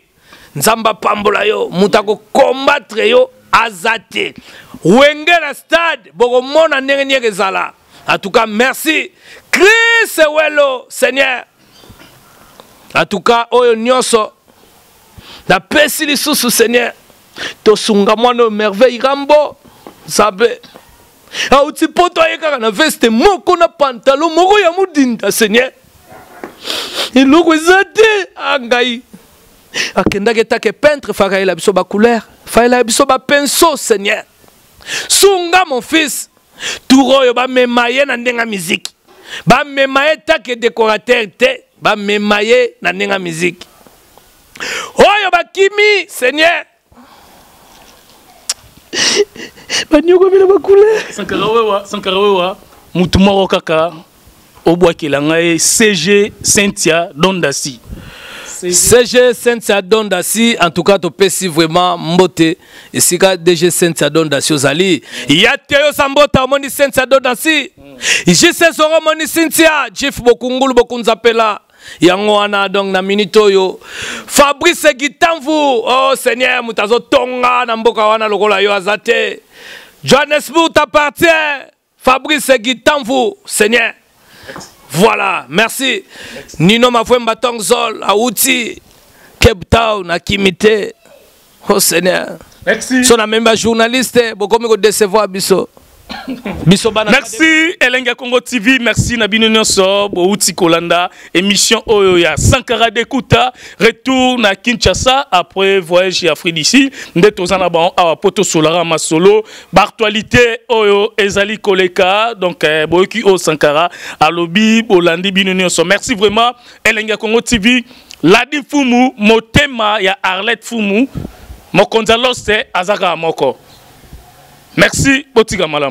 Nzamba pambola yo, mutako combattre yo. Azate. Wenge la stade. Boromona nyenye gezala. En tout cas, merci. Chris Ewelo, Seigneur. En tout cas, oyo nyonso. La pesi li sous Seigneur. Tosunga mwana merveille rambo. Sabe. Auti poto yekara na veste moko na pantalon moko ya mudinda Seigneur. Iloko zate angai. Akenda ke take peintre faraye la biso ba couleur. Faila bisoba penso Seigneur. Sunga mon fils. Touro yo ba memaye na ndenga musique. Ba memaye take décorateur te, ba memaye na ndenga musique. Oyo ba kimi Seigneur. Banyoko bila ba couleur. Sankara wewa, Sankara wewa, mutu moko kaka obwakela ngai C G Cynthia Dondasi. C G Saint-Saint Dondasi, en tout cas, tu peux vraiment m'boter. Et si tu as D G Saint-Saint Dondasi, il y a Théo Sambota, Moni Saint-Saint Dondasi. Je sais ce que Moni Cynthia, Jeff Bokungul Bokunzapela. Yangoana donc na minitoyo. Fabrice Gitamvu, oh Seigneur, Moutazo Tonga, Namboka Wana Lokola Yo Azate. Johannesburg t'appartient. Fabrice Gitamvu, Seigneur. Voilà, merci. Nino Mafwemba Tongzol, Aouti, Cape Town, Akimite. Oh Seigneur. Merci. Son amemba journaliste, bokomi ko décevoir biso. Biso bana. Merci Elengi Ya Congo T V, merci Nabino Nyonso, Aouti Kolanda, émission Oyoya Sankara Dekuta, retour na Kinshasa après voyage à Afrique d'ici, ndetozana ba awa poto solara masolo, bartualité Oyo Ezali Koleka, donc boki o Sankara, alobi Bolandi Bino Nyonso. Merci vraiment Elengi Ya Congo T V, Ladi Fumu, Motema ya Arlette Fumu, Mokonzaloste Azaka Moko. Merci, Botiga Malam.